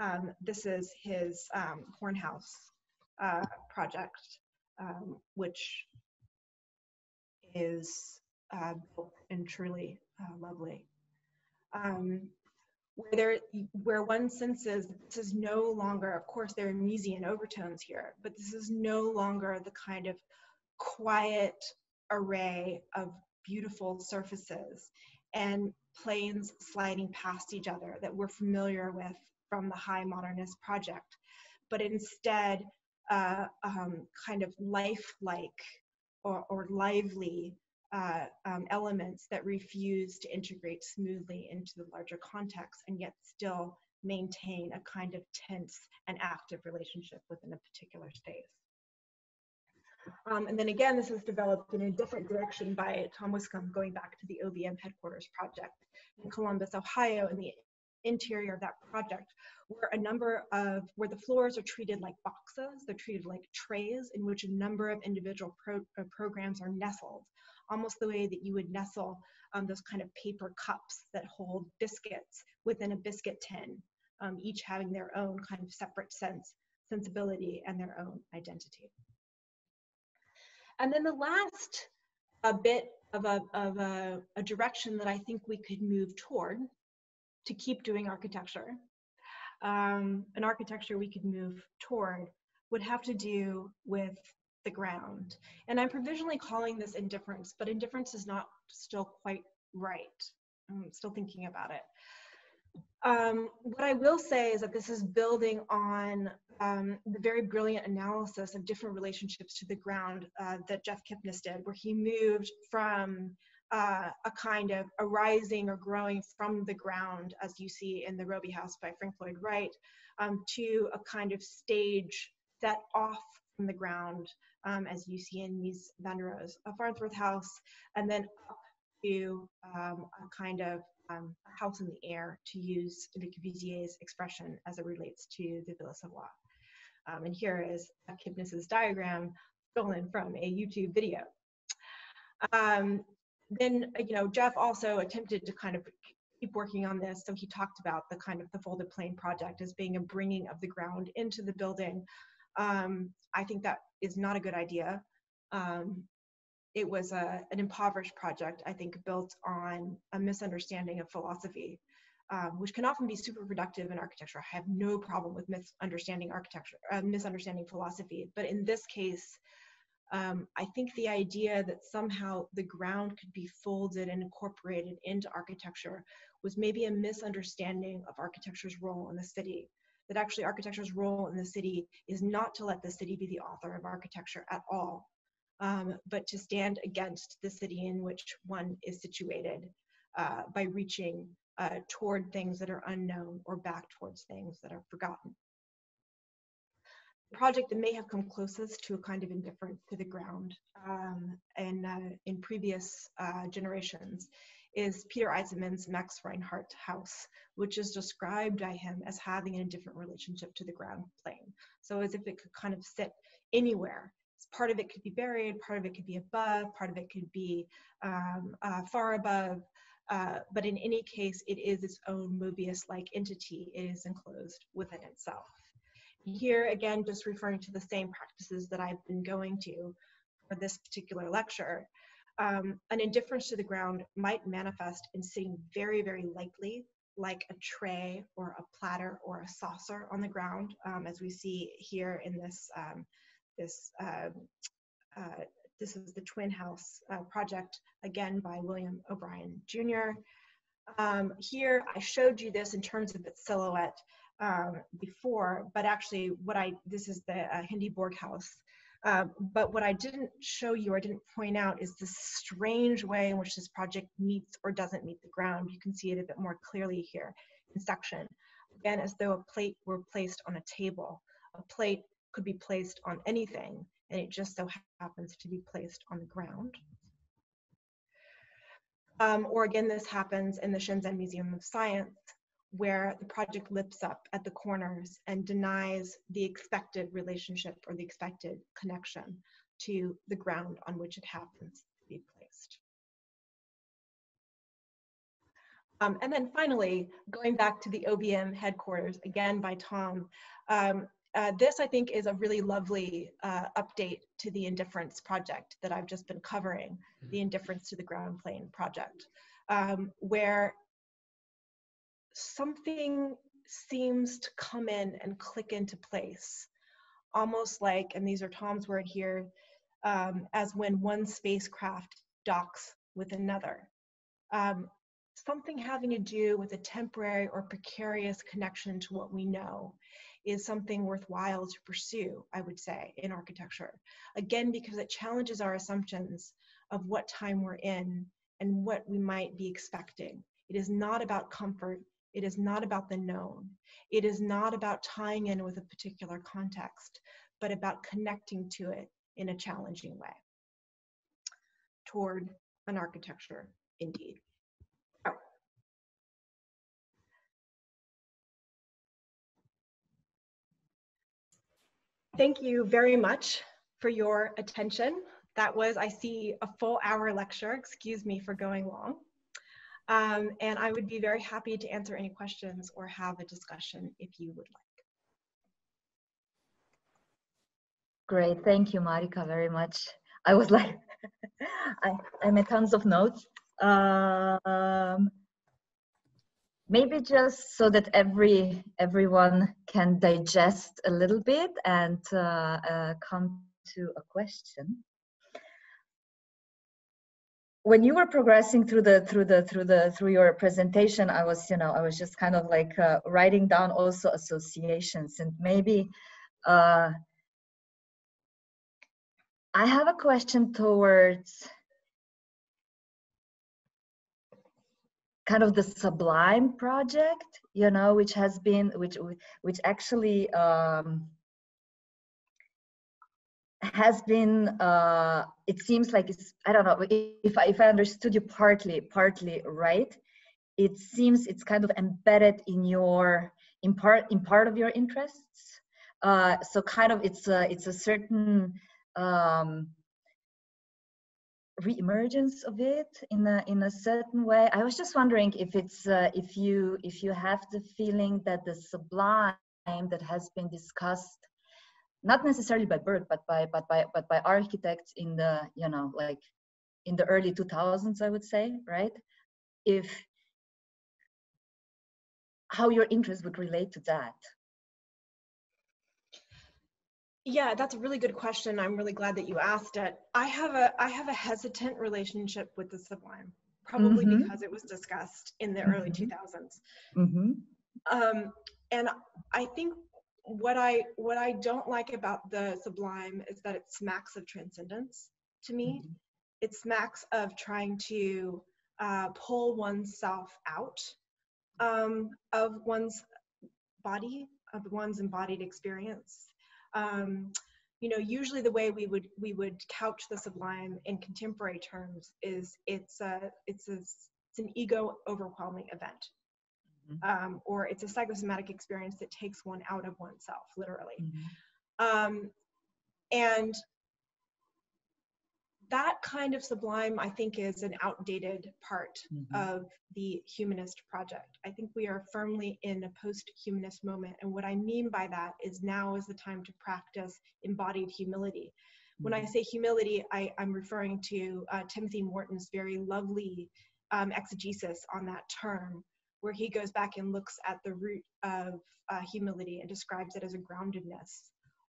Um, this is his um, Hornhouse uh, project, um, which is Uh, and truly uh, lovely. Um, where, there, where one senses this is no longer, of course there are Mesian overtones here, but this is no longer the kind of quiet array of beautiful surfaces and planes sliding past each other that we're familiar with from the high modernist project, but instead uh, um, kind of lifelike or, or lively Uh, um, elements that refuse to integrate smoothly into the larger context and yet still maintain a kind of tense and active relationship within a particular space. Um, and then again, this was developed in a different direction by Tom Wiscombe, going back to the O B M headquarters project in Columbus, Ohio, in the interior of that project, where a number of, where the floors are treated like boxes, they're treated like trays in which a number of individual pro, uh, programs are nestled, almost the way that you would nestle um, those kind of paper cups that hold biscuits within a biscuit tin, um, each having their own kind of separate sense, sensibility and their own identity. And then the last a bit of, a, of a, a direction that I think we could move toward to keep doing architecture, um, an architecture we could move toward, would have to do with the ground. And I'm provisionally calling this indifference, but indifference is not still quite right. I'm still thinking about it. Um, what I will say is that this is building on um, the very brilliant analysis of different relationships to the ground uh, that Jeff Kipnis did, where he moved from uh, a kind of arising or growing from the ground, as you see in the Roby House by Frank Lloyd Wright, um, to a kind of stage set off from the ground, um, as you see in Mies van der Rohe's Farnsworth House, and then up to um, a kind of um, house in the air, to use Le Corbusier's expression as it relates to the Villa Savoie. Um, and here is Kipnis's diagram stolen from a YouTube video. Um, then, you know, Jeff also attempted to kind of keep working on this, so he talked about the kind of the folded plane project as being a bringing of the ground into the building. Um, I think that is not a good idea. Um, it was a, an impoverished project, I think, built on a misunderstanding of philosophy um, which can often be super productive in architecture. I have no problem with misunderstanding architecture, uh, misunderstanding philosophy, but in this case, Um, I think the idea that somehow the ground could be folded and incorporated into architecture was maybe a misunderstanding of architecture's role in the city. That actually architecture's role in the city is not to let the city be the author of architecture at all, um, but to stand against the city in which one is situated uh, by reaching uh, toward things that are unknown or back towards things that are forgotten. Project that may have come closest to a kind of indifference to the ground um, and, uh, in previous uh, generations is Peter Eisenman's Max Reinhardt house, which is described by him as having an indifferent relationship to the ground plane. So as if it could kind of sit anywhere. Part of it could be buried, part of it could be above, part of it could be um, uh, far above, uh, but in any case, it is its own Mobius-like entity. It is enclosed within itself. Here again, just referring to the same practices that I've been going to for this particular lecture, um, an indifference to the ground might manifest in sitting very, very lightly, like a tray or a platter or a saucer on the ground, um, as we see here in this. Um, this uh, uh, this is the Twin House uh, project again by William O'Brien Junior Um, here, I showed you this in terms of its silhouette. Um, before, but actually what I, this is the uh, Hindenburg house, uh, but what I didn't show you or didn't point out is the strange way in which this project meets or doesn't meet the ground. You can see it a bit more clearly here in section. Again, as though a plate were placed on a table. A plate could be placed on anything, and it just so happens to be placed on the ground. Um, or again, this happens in the Shenzhen Museum of Science, where the project lips up at the corners and denies the expected relationship or the expected connection to the ground on which it happens to be placed. Um, and then finally, going back to the O B M headquarters, again by Tom, um, uh, this I think is a really lovely uh, update to the Indifference project that I've just been covering, mm-hmm. the Indifference to the Ground Plane project, um, where something seems to come in and click into place, almost like, and these are Tom's words here, um, as when one spacecraft docks with another. Um, something having to do with a temporary or precarious connection to what we know is something worthwhile to pursue, I would say, in architecture. Again, because it challenges our assumptions of what time we're in and what we might be expecting. It is not about comfort. It is not about the known. It is not about tying in with a particular context, but about connecting to it in a challenging way. Toward an architecture, indeed. Oh. Thank you very much for your attention. That was, I see, a full hour lecture. Excuse me for going long. Um, and I would be very happy to answer any questions or have a discussion if you would like. Great, thank you, Marrikka, very much. I was like, I, I made tons of notes. Um, maybe just so that every everyone can digest a little bit and uh, uh, come to a question. When you were progressing through the through the through the through your presentation, I was, you know, I was just kind of like uh, writing down also associations, and maybe uh, I have a question towards kind of the Sublime project, you know, which has been which which actually um, has been uh it seems like it's, I don't know if I, if I understood you partly partly right, it seems it's kind of embedded in your in part in part of your interests, uh so kind of it's a it's a certain um reemergence of it in a in a certain way. I was just wondering if it's uh, if you if you have the feeling that the Sublime that has been discussed, not necessarily by Berg, but by but by but by architects in the, you know, like in the early two thousands, I would say, right? If how your interest would relate to that? Yeah, that's a really good question. I'm really glad that you asked it. I have a I have a hesitant relationship with the sublime, probably mm-hmm. because it was discussed in the mm-hmm. early two thousands. Mm-hmm. Um, and I think what I what I don't like about the sublime is that it smacks of transcendence to me. Mm-hmm. It smacks of trying to uh, pull oneself out um, of one's body, of one's embodied experience. Um, you know, usually the way we would we would couch the sublime in contemporary terms is it's a it's a, it's an ego overwhelming event, mm-hmm. um, or it's a psychosomatic experience that takes one out of oneself, literally, mm-hmm. um, and that kind of sublime, I think, is an outdated part mm-hmm. of the humanist project. I think we are firmly in a post-humanist moment. And what I mean by that is now is the time to practice embodied humility. Mm-hmm. When I say humility, I, I'm referring to uh, Timothy Morton's very lovely um, exegesis on that term, where he goes back and looks at the root of uh, humility and describes it as a groundedness,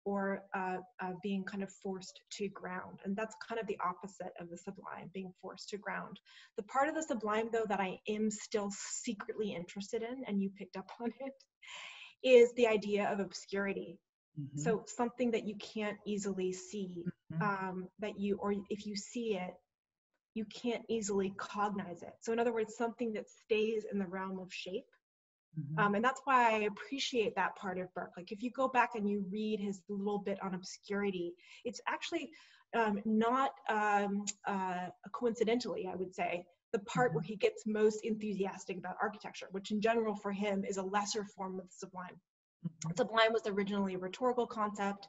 or uh, uh, being kind of forced to ground. And that's kind of the opposite of the sublime, being forced to ground. The part of the sublime, though, that I am still secretly interested in, and you picked up on it, is the idea of obscurity. Mm-hmm. So something that you can't easily see, mm-hmm. um, that you, or if you see it, you can't easily cognize it. So in other words, something that stays in the realm of shape. Mm-hmm. Um, and that's why I appreciate that part of Burke. Like if you go back and you read his little bit on obscurity, it's actually um, not um, uh, coincidentally, I would say, the part mm-hmm. where he gets most enthusiastic about architecture, which in general for him is a lesser form of the sublime. Mm-hmm. Sublime was originally a rhetorical concept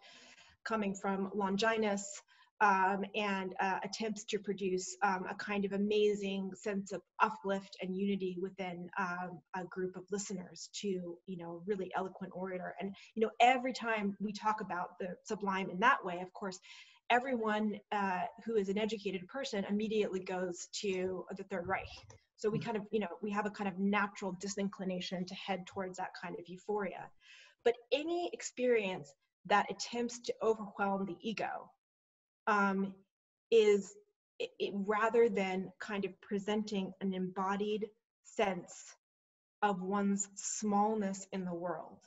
coming from Longinus um, and uh, attempts to produce um, a kind of amazing sense of uplift and unity within um, a group of listeners to, you know, really eloquent orator. And, you know, every time we talk about the sublime in that way, of course, everyone uh, who is an educated person immediately goes to the Third Reich. So we kind of, you know, we have a kind of natural disinclination to head towards that kind of euphoria. But any experience that attempts to overwhelm the ego Um, is it, it, rather than kind of presenting an embodied sense of one's smallness in the world,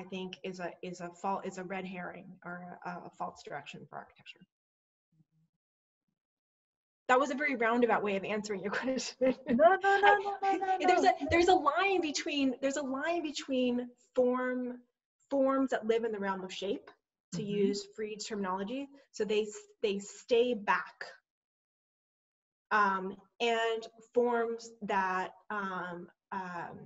I think is a is a fault is a red herring or a, a false direction for architecture. That was a very roundabout way of answering your question. No, no, no, no, no, no. There's a there's a line between there's a line between form forms that live in the realm of shape, to use free terminology, so they they stay back, um, and forms that um, um,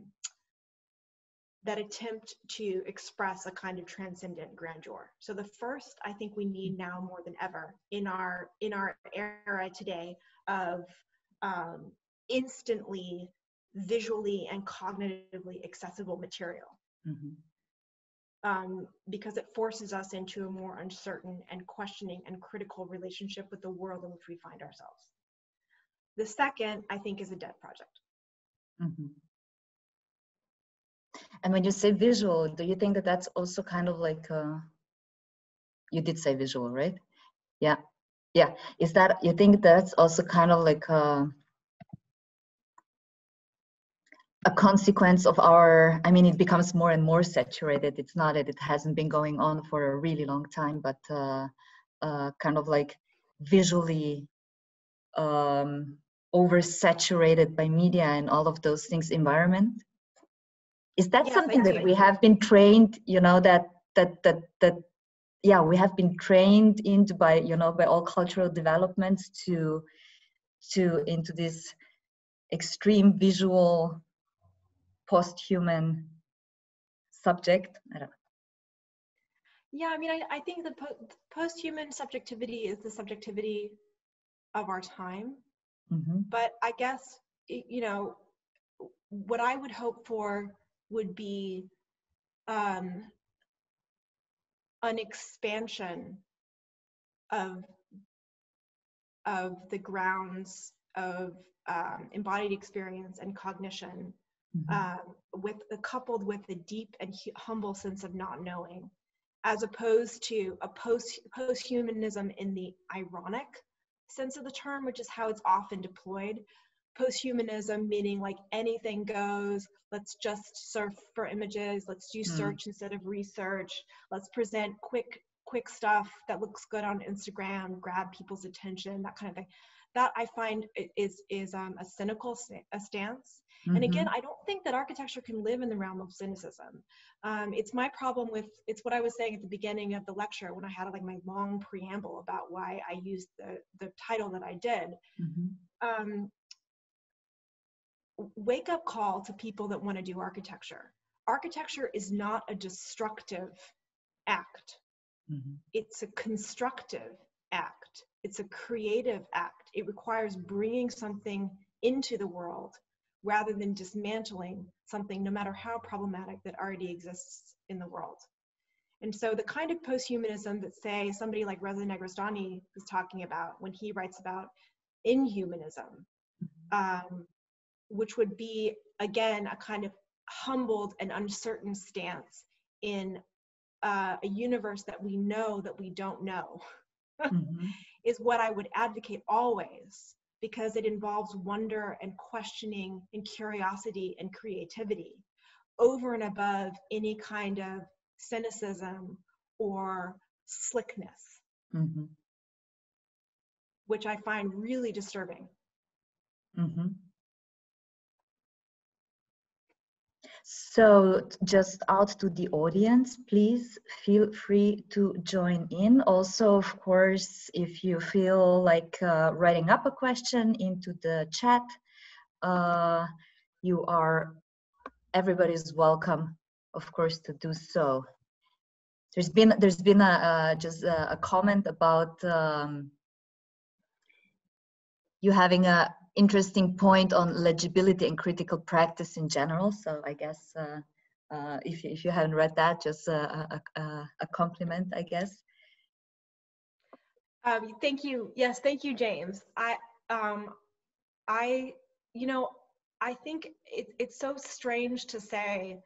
that attempt to express a kind of transcendent grandeur. So the first, I think, we need now more than ever in our in our era today of um, instantly, visually, and cognitively accessible material. Mm-hmm. Um, because it forces us into a more uncertain and questioning and critical relationship with the world in which we find ourselves. The second, I think, is a dead project. Mm-hmm. And when you say visual, do you think that that's also kind of like, uh, you did say visual, right? Yeah, yeah. Is that, you think that's also kind of like a, a consequence of our, I mean, it becomes more and more saturated. It's not that it hasn't been going on for a really long time, but uh, uh, kind of like visually um, oversaturated by media and all of those things, environment. Is that yeah, something that we have been trained, you know, that, that, that, that, yeah, we have been trained into by, you know, by all cultural developments to, to, into this extreme visual post-human subject? I don't know. Yeah, I mean, I, I think the po post-human subjectivity is the subjectivity of our time. Mm-hmm. But I guess, you know, what I would hope for would be um, an expansion of, of the grounds of um, embodied experience and cognition mm-hmm. um, with uh, coupled with a deep and humble sense of not knowing, as opposed to a post post-humanism in the ironic sense of the term, which is how it's often deployed. Post-humanism meaning like anything goes, let's just surf for images, let's do search mm. instead of research, let's present quick quick stuff that looks good on Instagram, grab people's attention, that kind of thing. That I find is is um, a cynical st a stance. Mm-hmm. And again, I don't think that architecture can live in the realm of cynicism. Um, it's my problem with, it's what I was saying at the beginning of the lecture when I had like my long preamble about why I used the, the title that I did. Mm-hmm. um, wake up call to people that want to do architecture. Architecture is not a destructive act. Mm-hmm. It's a constructive act. It's a creative act. It requires bringing something into the world rather than dismantling something, no matter how problematic, that already exists in the world. And so the kind of post-humanism that, say, somebody like Reza Negrastani is talking about when he writes about inhumanism, mm-hmm. um, which would be, again, a kind of humbled and uncertain stance in uh, a universe that we know that we don't know, mm-hmm. is what I would advocate always, because it involves wonder and questioning and curiosity and creativity over and above any kind of cynicism or slickness, mm-hmm. which I find really disturbing. Mm-hmm. So just out to the audience, please feel free to join in. Also, of course, if you feel like uh, writing up a question into the chat, uh, you are, everybody's welcome, of course, to do so. There's been, there's been a, uh, just a, a comment about um, you having a, interesting point on legibility and critical practice in general. So I guess uh, uh, if, if you haven't read that, just a, a, a compliment, I guess. Um, thank you. Yes, thank you, James. I, um, I, you know, I think it, it's so strange to say,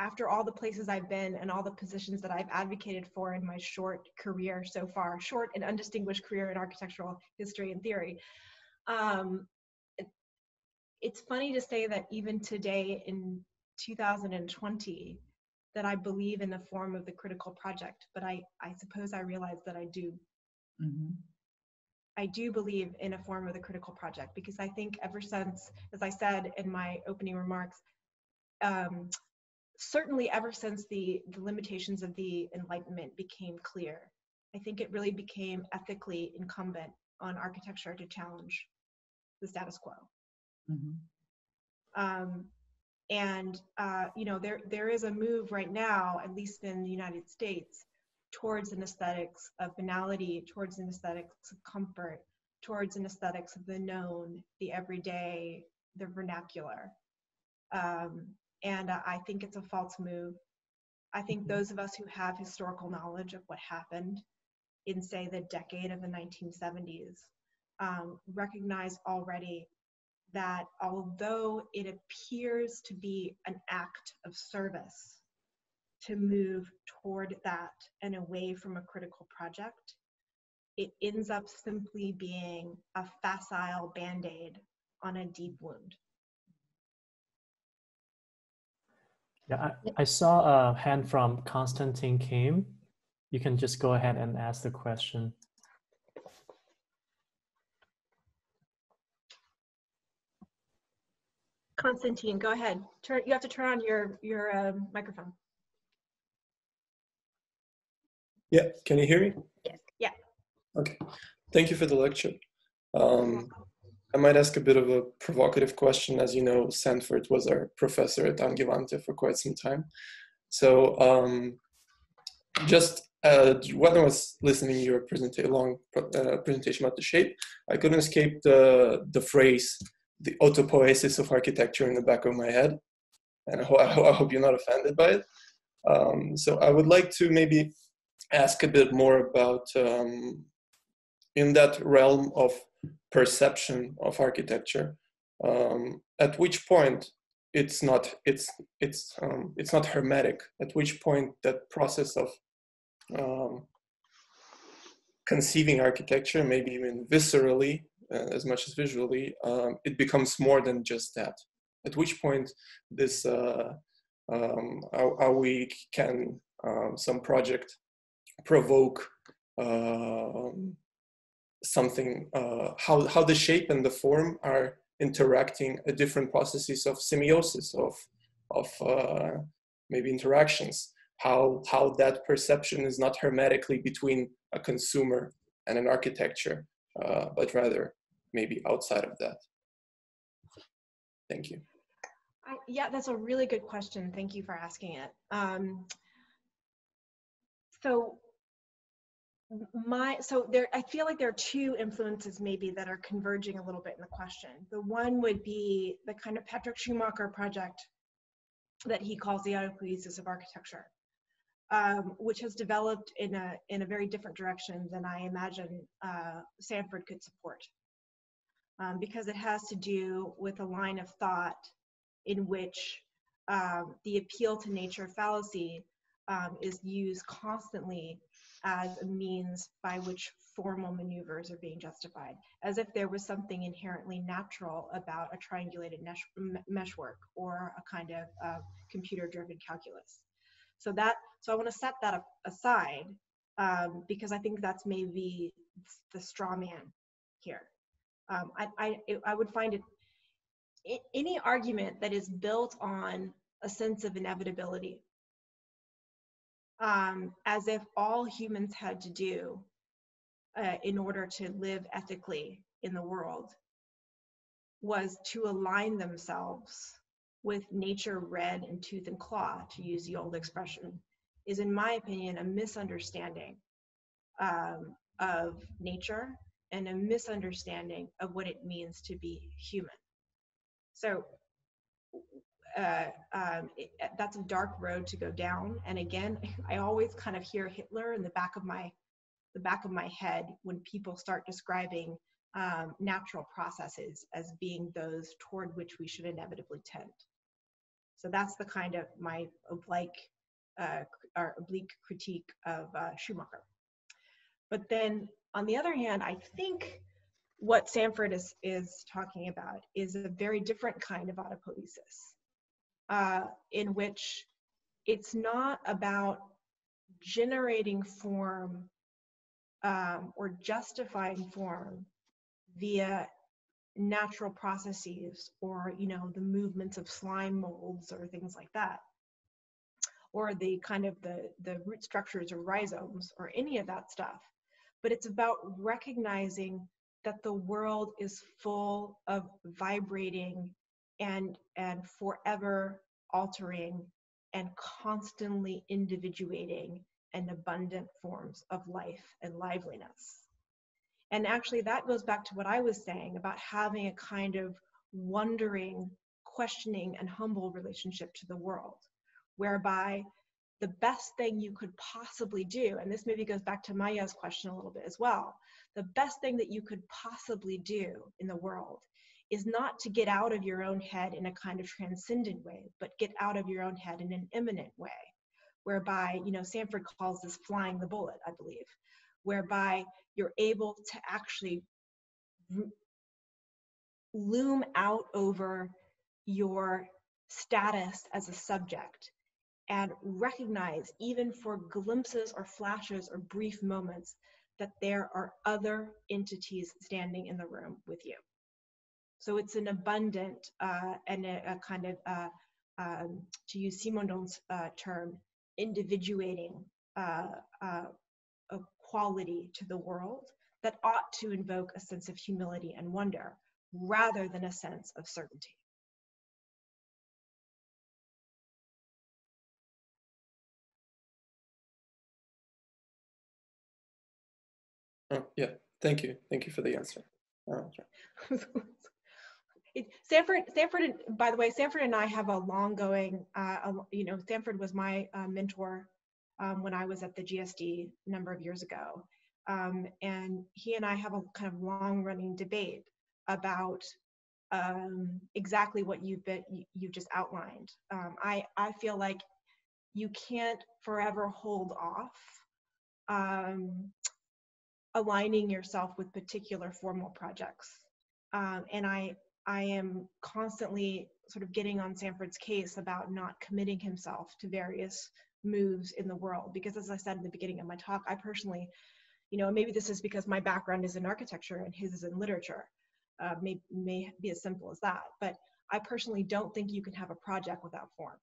after all the places I've been and all the positions that I've advocated for in my short career so far, short and undistinguished career in architectural history and theory, um, it's funny to say that even today in two thousand twenty, that I believe in the form of the critical project, but I, I suppose I realize that I do. Mm-hmm. I do believe in a form of the critical project, because I think ever since, as I said in my opening remarks, um, certainly ever since the, the limitations of the Enlightenment became clear, I think it really became ethically incumbent on architecture to challenge the status quo. Mm-hmm. um, and uh, you know, there there is a move right now, at least in the United States, towards an aesthetics of banality, towards an aesthetics of comfort, towards an aesthetics of the known, the everyday, the vernacular. Um, and uh, I think it's a false move. I think mm-hmm. those of us who have historical knowledge of what happened in, say, the decade of the nineteen seventies, um, recognize already that although it appears to be an act of service to move toward that and away from a critical project, it ends up simply being a facile band-aid on a deep wound. Yeah, I, I saw a hand from Constantine Kim. You can just go ahead and ask the question. Constantine, go ahead. Turn, you have to turn on your, your uh, microphone. Yeah, can you hear me? Yes. Yeah. Okay, thank you for the lecture. Um, I might ask a bit of a provocative question. As you know, Sanford was our professor at Angewandte for quite some time. So um, just Uh, when I was listening to your presenta long uh, presentation about the shape, I couldn't escape the, the phrase, the autopoiesis of architecture, in the back of my head. And I, ho I hope you're not offended by it. Um, so I would like to maybe ask a bit more about, um, in that realm of perception of architecture, um, at which point it's not it's it's um, it's not hermetic. At which point that process of um, conceiving architecture, maybe even viscerally uh, as much as visually, um, it becomes more than just that. At which point this uh, um, how, how we can um, some project provoke uh, something, uh, how how the shape and the form are interacting at different processes of semiosis, of of uh, maybe interactions, how how that perception is not hermetically between a consumer and an architecture, uh, but rather maybe outside of that. Thank you. Uh, yeah, that's a really good question. Thank you for asking it. Um, so my, so there, I feel like there are two influences maybe that are converging a little bit in the question. The one would be the kind of Patrick Schumacher project that he calls the autopoiesis of architecture, um, which has developed in a, in a very different direction than I imagine uh, Stanford could support. Um, because it has to do with a line of thought in which um, the appeal to nature fallacy um, is used constantly as a means by which formal maneuvers are being justified, as if there was something inherently natural about a triangulated mesh meshwork or a kind of uh, computer-driven calculus. So that, so I want to set that up aside um, because I think that's maybe the straw man here. Um, I, I, I would find it, I, any argument that is built on a sense of inevitability, um, as if all humans had to do uh, in order to live ethically in the world was to align themselves with nature red in tooth and claw, to use the old expression, is in my opinion a misunderstanding um, of nature and a misunderstanding of what it means to be human. So uh, um, it, that's a dark road to go down. And again, I always kind of hear Hitler in the back of my, the back of my head when people start describing um, natural processes as being those toward which we should inevitably tend. So that's the kind of my oblique, uh, or oblique critique of uh, Schumacher. But then, on the other hand, I think what Stanford is, is talking about is a very different kind of autopoiesis, uh, in which it's not about generating form um, or justifying form via natural processes or, you know, the movements of slime molds or things like that, or the kind of the, the root structures or rhizomes or any of that stuff. But it's about recognizing that the world is full of vibrating and, and forever altering and constantly individuating and abundant forms of life and liveliness. And actually that goes back to what I was saying about having a kind of wondering, questioning, and humble relationship to the world, whereby the best thing you could possibly do, and this maybe goes back to Maya's question a little bit as well, the best thing that you could possibly do in the world is not to get out of your own head in a kind of transcendent way, but get out of your own head in an imminent way, whereby, you know, Stanford calls this flying the bullet, I believe, whereby you're able to actually loom out over your status as a subject and recognize, even for glimpses or flashes or brief moments, that there are other entities standing in the room with you. So it's an abundant uh, and a, a kind of, uh, um, to use Simondon's uh, term, individuating uh, uh, a quality to the world that ought to invoke a sense of humility and wonder rather than a sense of certainty. Oh, yeah, thank you. Thank you for the answer. Oh, sure. it, Stanford, Stanford, and, by the way, Stanford and I have a long going, uh, a, you know, Stanford was my uh, mentor um, when I was at the G S D a number of years ago. Um, and he and I have a kind of long running debate about um, exactly what you've been, you, you just outlined. Um, I, I feel like you can't forever hold off um, aligning yourself with particular formal projects. Um, and I, I am constantly sort of getting on Sanford's case about not committing himself to various moves in the world, because as I said in the beginning of my talk, I personally, you know, maybe this is because my background is in architecture and his is in literature, uh, may, may be as simple as that, but I personally don't think you can have a project without form.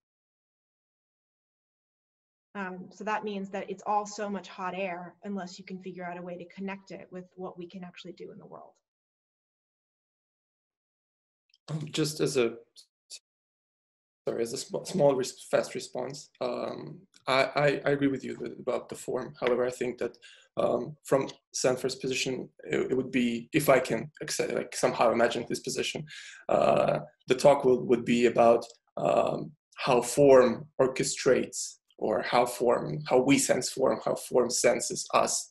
Um, so that means that it's all so much hot air unless you can figure out a way to connect it with what we can actually do in the world. Just as a sorry, as a sm small, fast response, um, I, I, I agree with you that, about the form. However, I think that um, from Sanford's position, it, it would be, if I can accept, like somehow imagine this position, uh, the talk will, would be about um, how form orchestrates, or how form, how we sense form, how form senses us,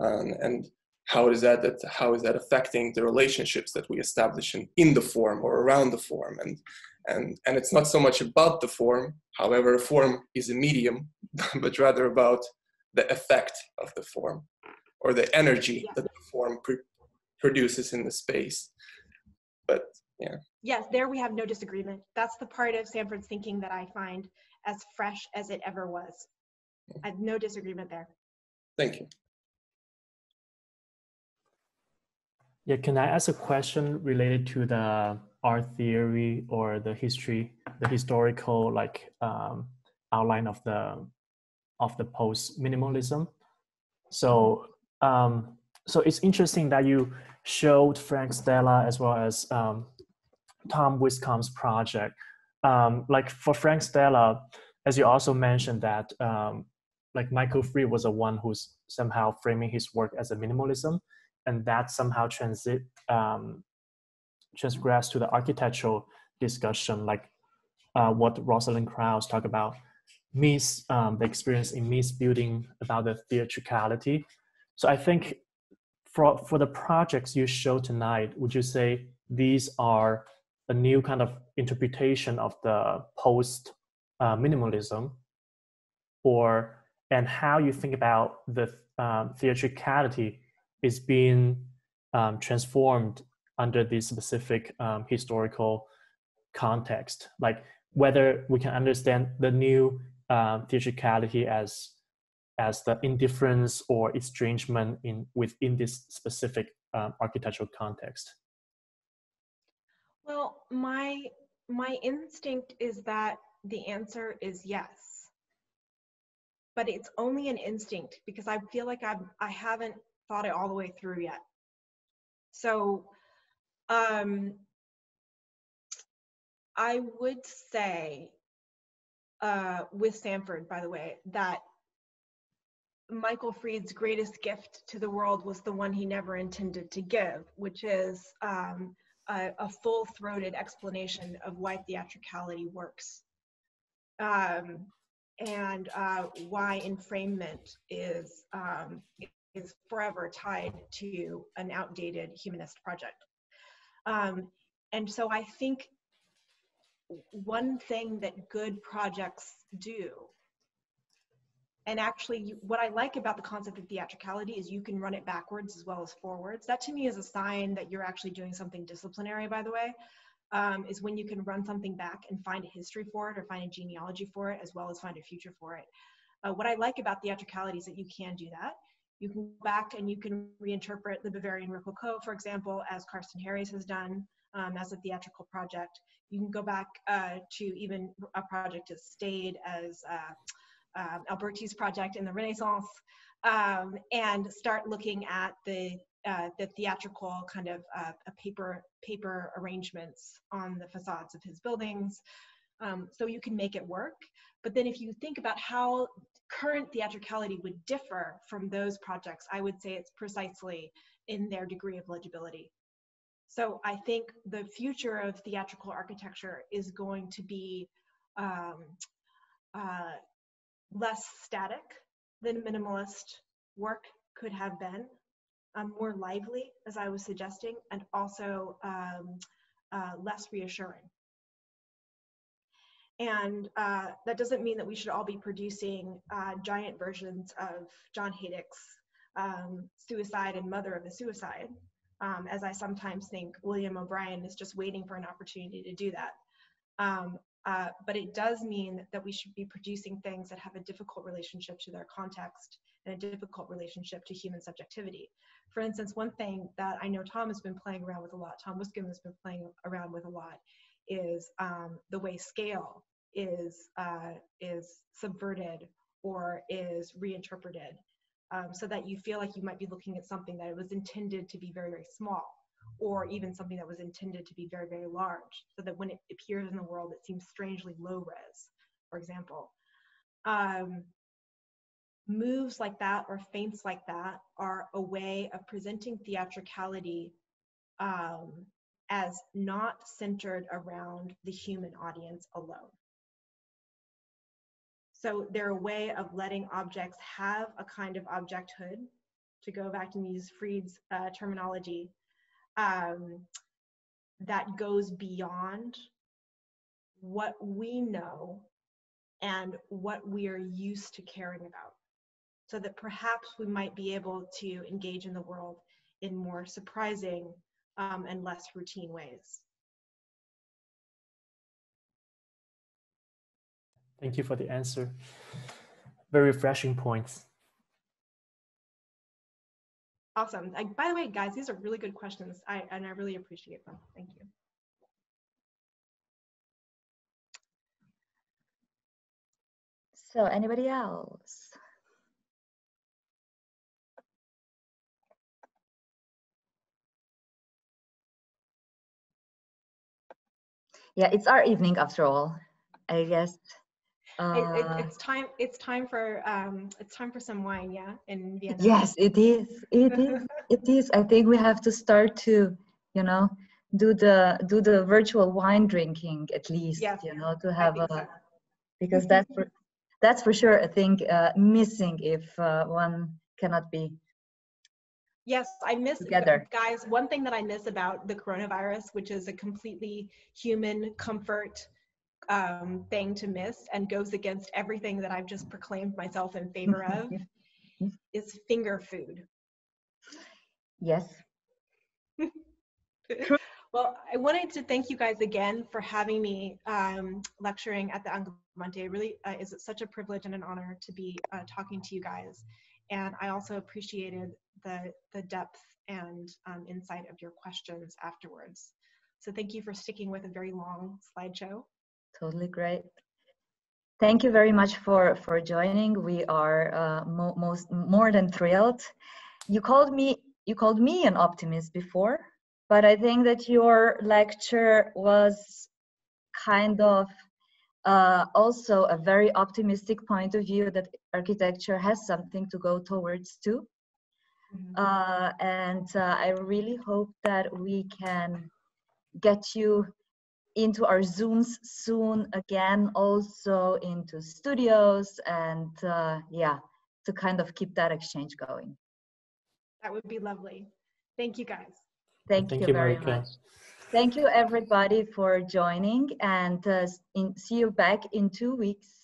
um, and how is that, that how is that affecting the relationships that we establish in, in the form or around the form, and and and it's not so much about the form, however form is a medium, but rather about the effect of the form or the energy yeah. that the form pr produces in the space. But yeah, yes, there we have no disagreement. That's the part of Sanford's thinking that I find as fresh as it ever was. I have no disagreement there. Thank you. Yeah, can I ask a question related to the art theory or the history, the historical like um, outline of the of the post minimalism? So, um, so it's interesting that you showed Frank Stella as well as um, Tom Wiscombe's project. Um, like for Frank Stella, as you also mentioned that um, like Michael Fried was the one who's somehow framing his work as a minimalism, and that somehow transit um, transgressed to the architectural discussion, like uh, what Rosalind Krauss talked about, Mies, um, the experience in Mies building about the theatricality. So I think for, for the projects you show tonight, would you say these are a new kind of interpretation of the post uh, minimalism, or and how you think about the um, theatricality is being um, transformed under this specific um, historical context, like whether we can understand the new uh, theatricality as as the indifference or estrangement in within this specific um, architectural context. Well, my my instinct is that the answer is yes, but it's only an instinct because I feel like I I haven't thought it all the way through yet. So um, I would say uh, with Sanford, by the way, that Michael Fried's greatest gift to the world was the one he never intended to give, which is um, a, a full-throated explanation of why theatricality works um, and uh, why enframement is um, is forever tied to an outdated humanist project. Um, and so I think one thing that good projects do, and actually you, what I like about the concept of theatricality is you can run it backwards as well as forwards. That to me is a sign that you're actually doing something disciplinary, by the way, um, is when you can run something back and find a history for it or find a genealogy for it as well as find a future for it. Uh, what I like about theatricality is that you can do that. You can go back and you can reinterpret the Bavarian Rococo, for example, as Carsten Harries has done um, as a theatrical project. You can go back uh, to even a project as staid as uh, uh, Alberti's project in the Renaissance um, and start looking at the, uh, the theatrical kind of uh, paper, paper arrangements on the facades of his buildings. Um, so you can make it work. But then if you think about how current theatricality would differ from those projects, I would say it's precisely in their degree of legibility. So I think the future of theatrical architecture is going to be um, uh, less static than minimalist work could have been, um, more lively, as I was suggesting, and also um, uh, less reassuring. And uh, that doesn't mean that we should all be producing uh, giant versions of John Hejduk's um, Suicide and Mother of the Suicide, um, as I sometimes think William O'Brien is just waiting for an opportunity to do that. Um, uh, but it does mean that we should be producing things that have a difficult relationship to their context and a difficult relationship to human subjectivity. For instance, one thing that I know Tom has been playing around with a lot, Tom Wiscombe has been playing around with a lot, is um, the way scale is uh, is subverted or is reinterpreted, um, so that you feel like you might be looking at something that it was intended to be very, very small, or even something that was intended to be very, very large, so that when it appears in the world, it seems strangely low res, for example. Um, moves like that or feints like that are a way of presenting theatricality um, as not centered around the human audience alone. So they're a way of letting objects have a kind of objecthood, to go back and use Fried's uh, terminology, um, that goes beyond what we know and what we are used to caring about, so that perhaps we might be able to engage in the world in more surprising Um, and less routine ways. Thank you for the answer. Very refreshing points. Awesome. I, by the way, guys, these are really good questions, I, and I really appreciate them. Thank you. So, anybody else? Yeah, it's our evening after all, I guess. Uh, it, it, it's time. It's time for. Um, it's time for some wine. Yeah, in Vienna. Yes, it is. It is. It is. I think we have to start to, you know, do the do the virtual wine drinking at least. Yes. You know, to have a, so. Because that's for, that's for sure. I think uh, missing if uh, one cannot be. Yes, I miss, together. Guys, one thing that I miss about the coronavirus, which is a completely human comfort um, thing to miss and goes against everything that I've just proclaimed myself in favor of, is finger food. Yes. Well, I wanted to thank you guys again for having me um, lecturing at the Angomante. Really, uh, is it such a privilege and an honor to be uh, talking to you guys. And I also appreciated the, the depth and um, insight of your questions afterwards. So thank you for sticking with a very long slideshow. Totally great. Thank you very much for, for joining. We are uh, mo most, more than thrilled. You called me, you called me an optimist before, but I think that your lecture was kind of Uh, also a very optimistic point of view that architecture has something to go towards too. Mm-hmm. uh, and uh, I really hope that we can get you into our Zooms soon again, also into studios, and uh, yeah, to kind of keep that exchange going. That would be lovely. Thank you guys. Thank, Thank you, you very Marrikka. Much. Thank you, everybody, for joining, and uh, in, see you back in two weeks.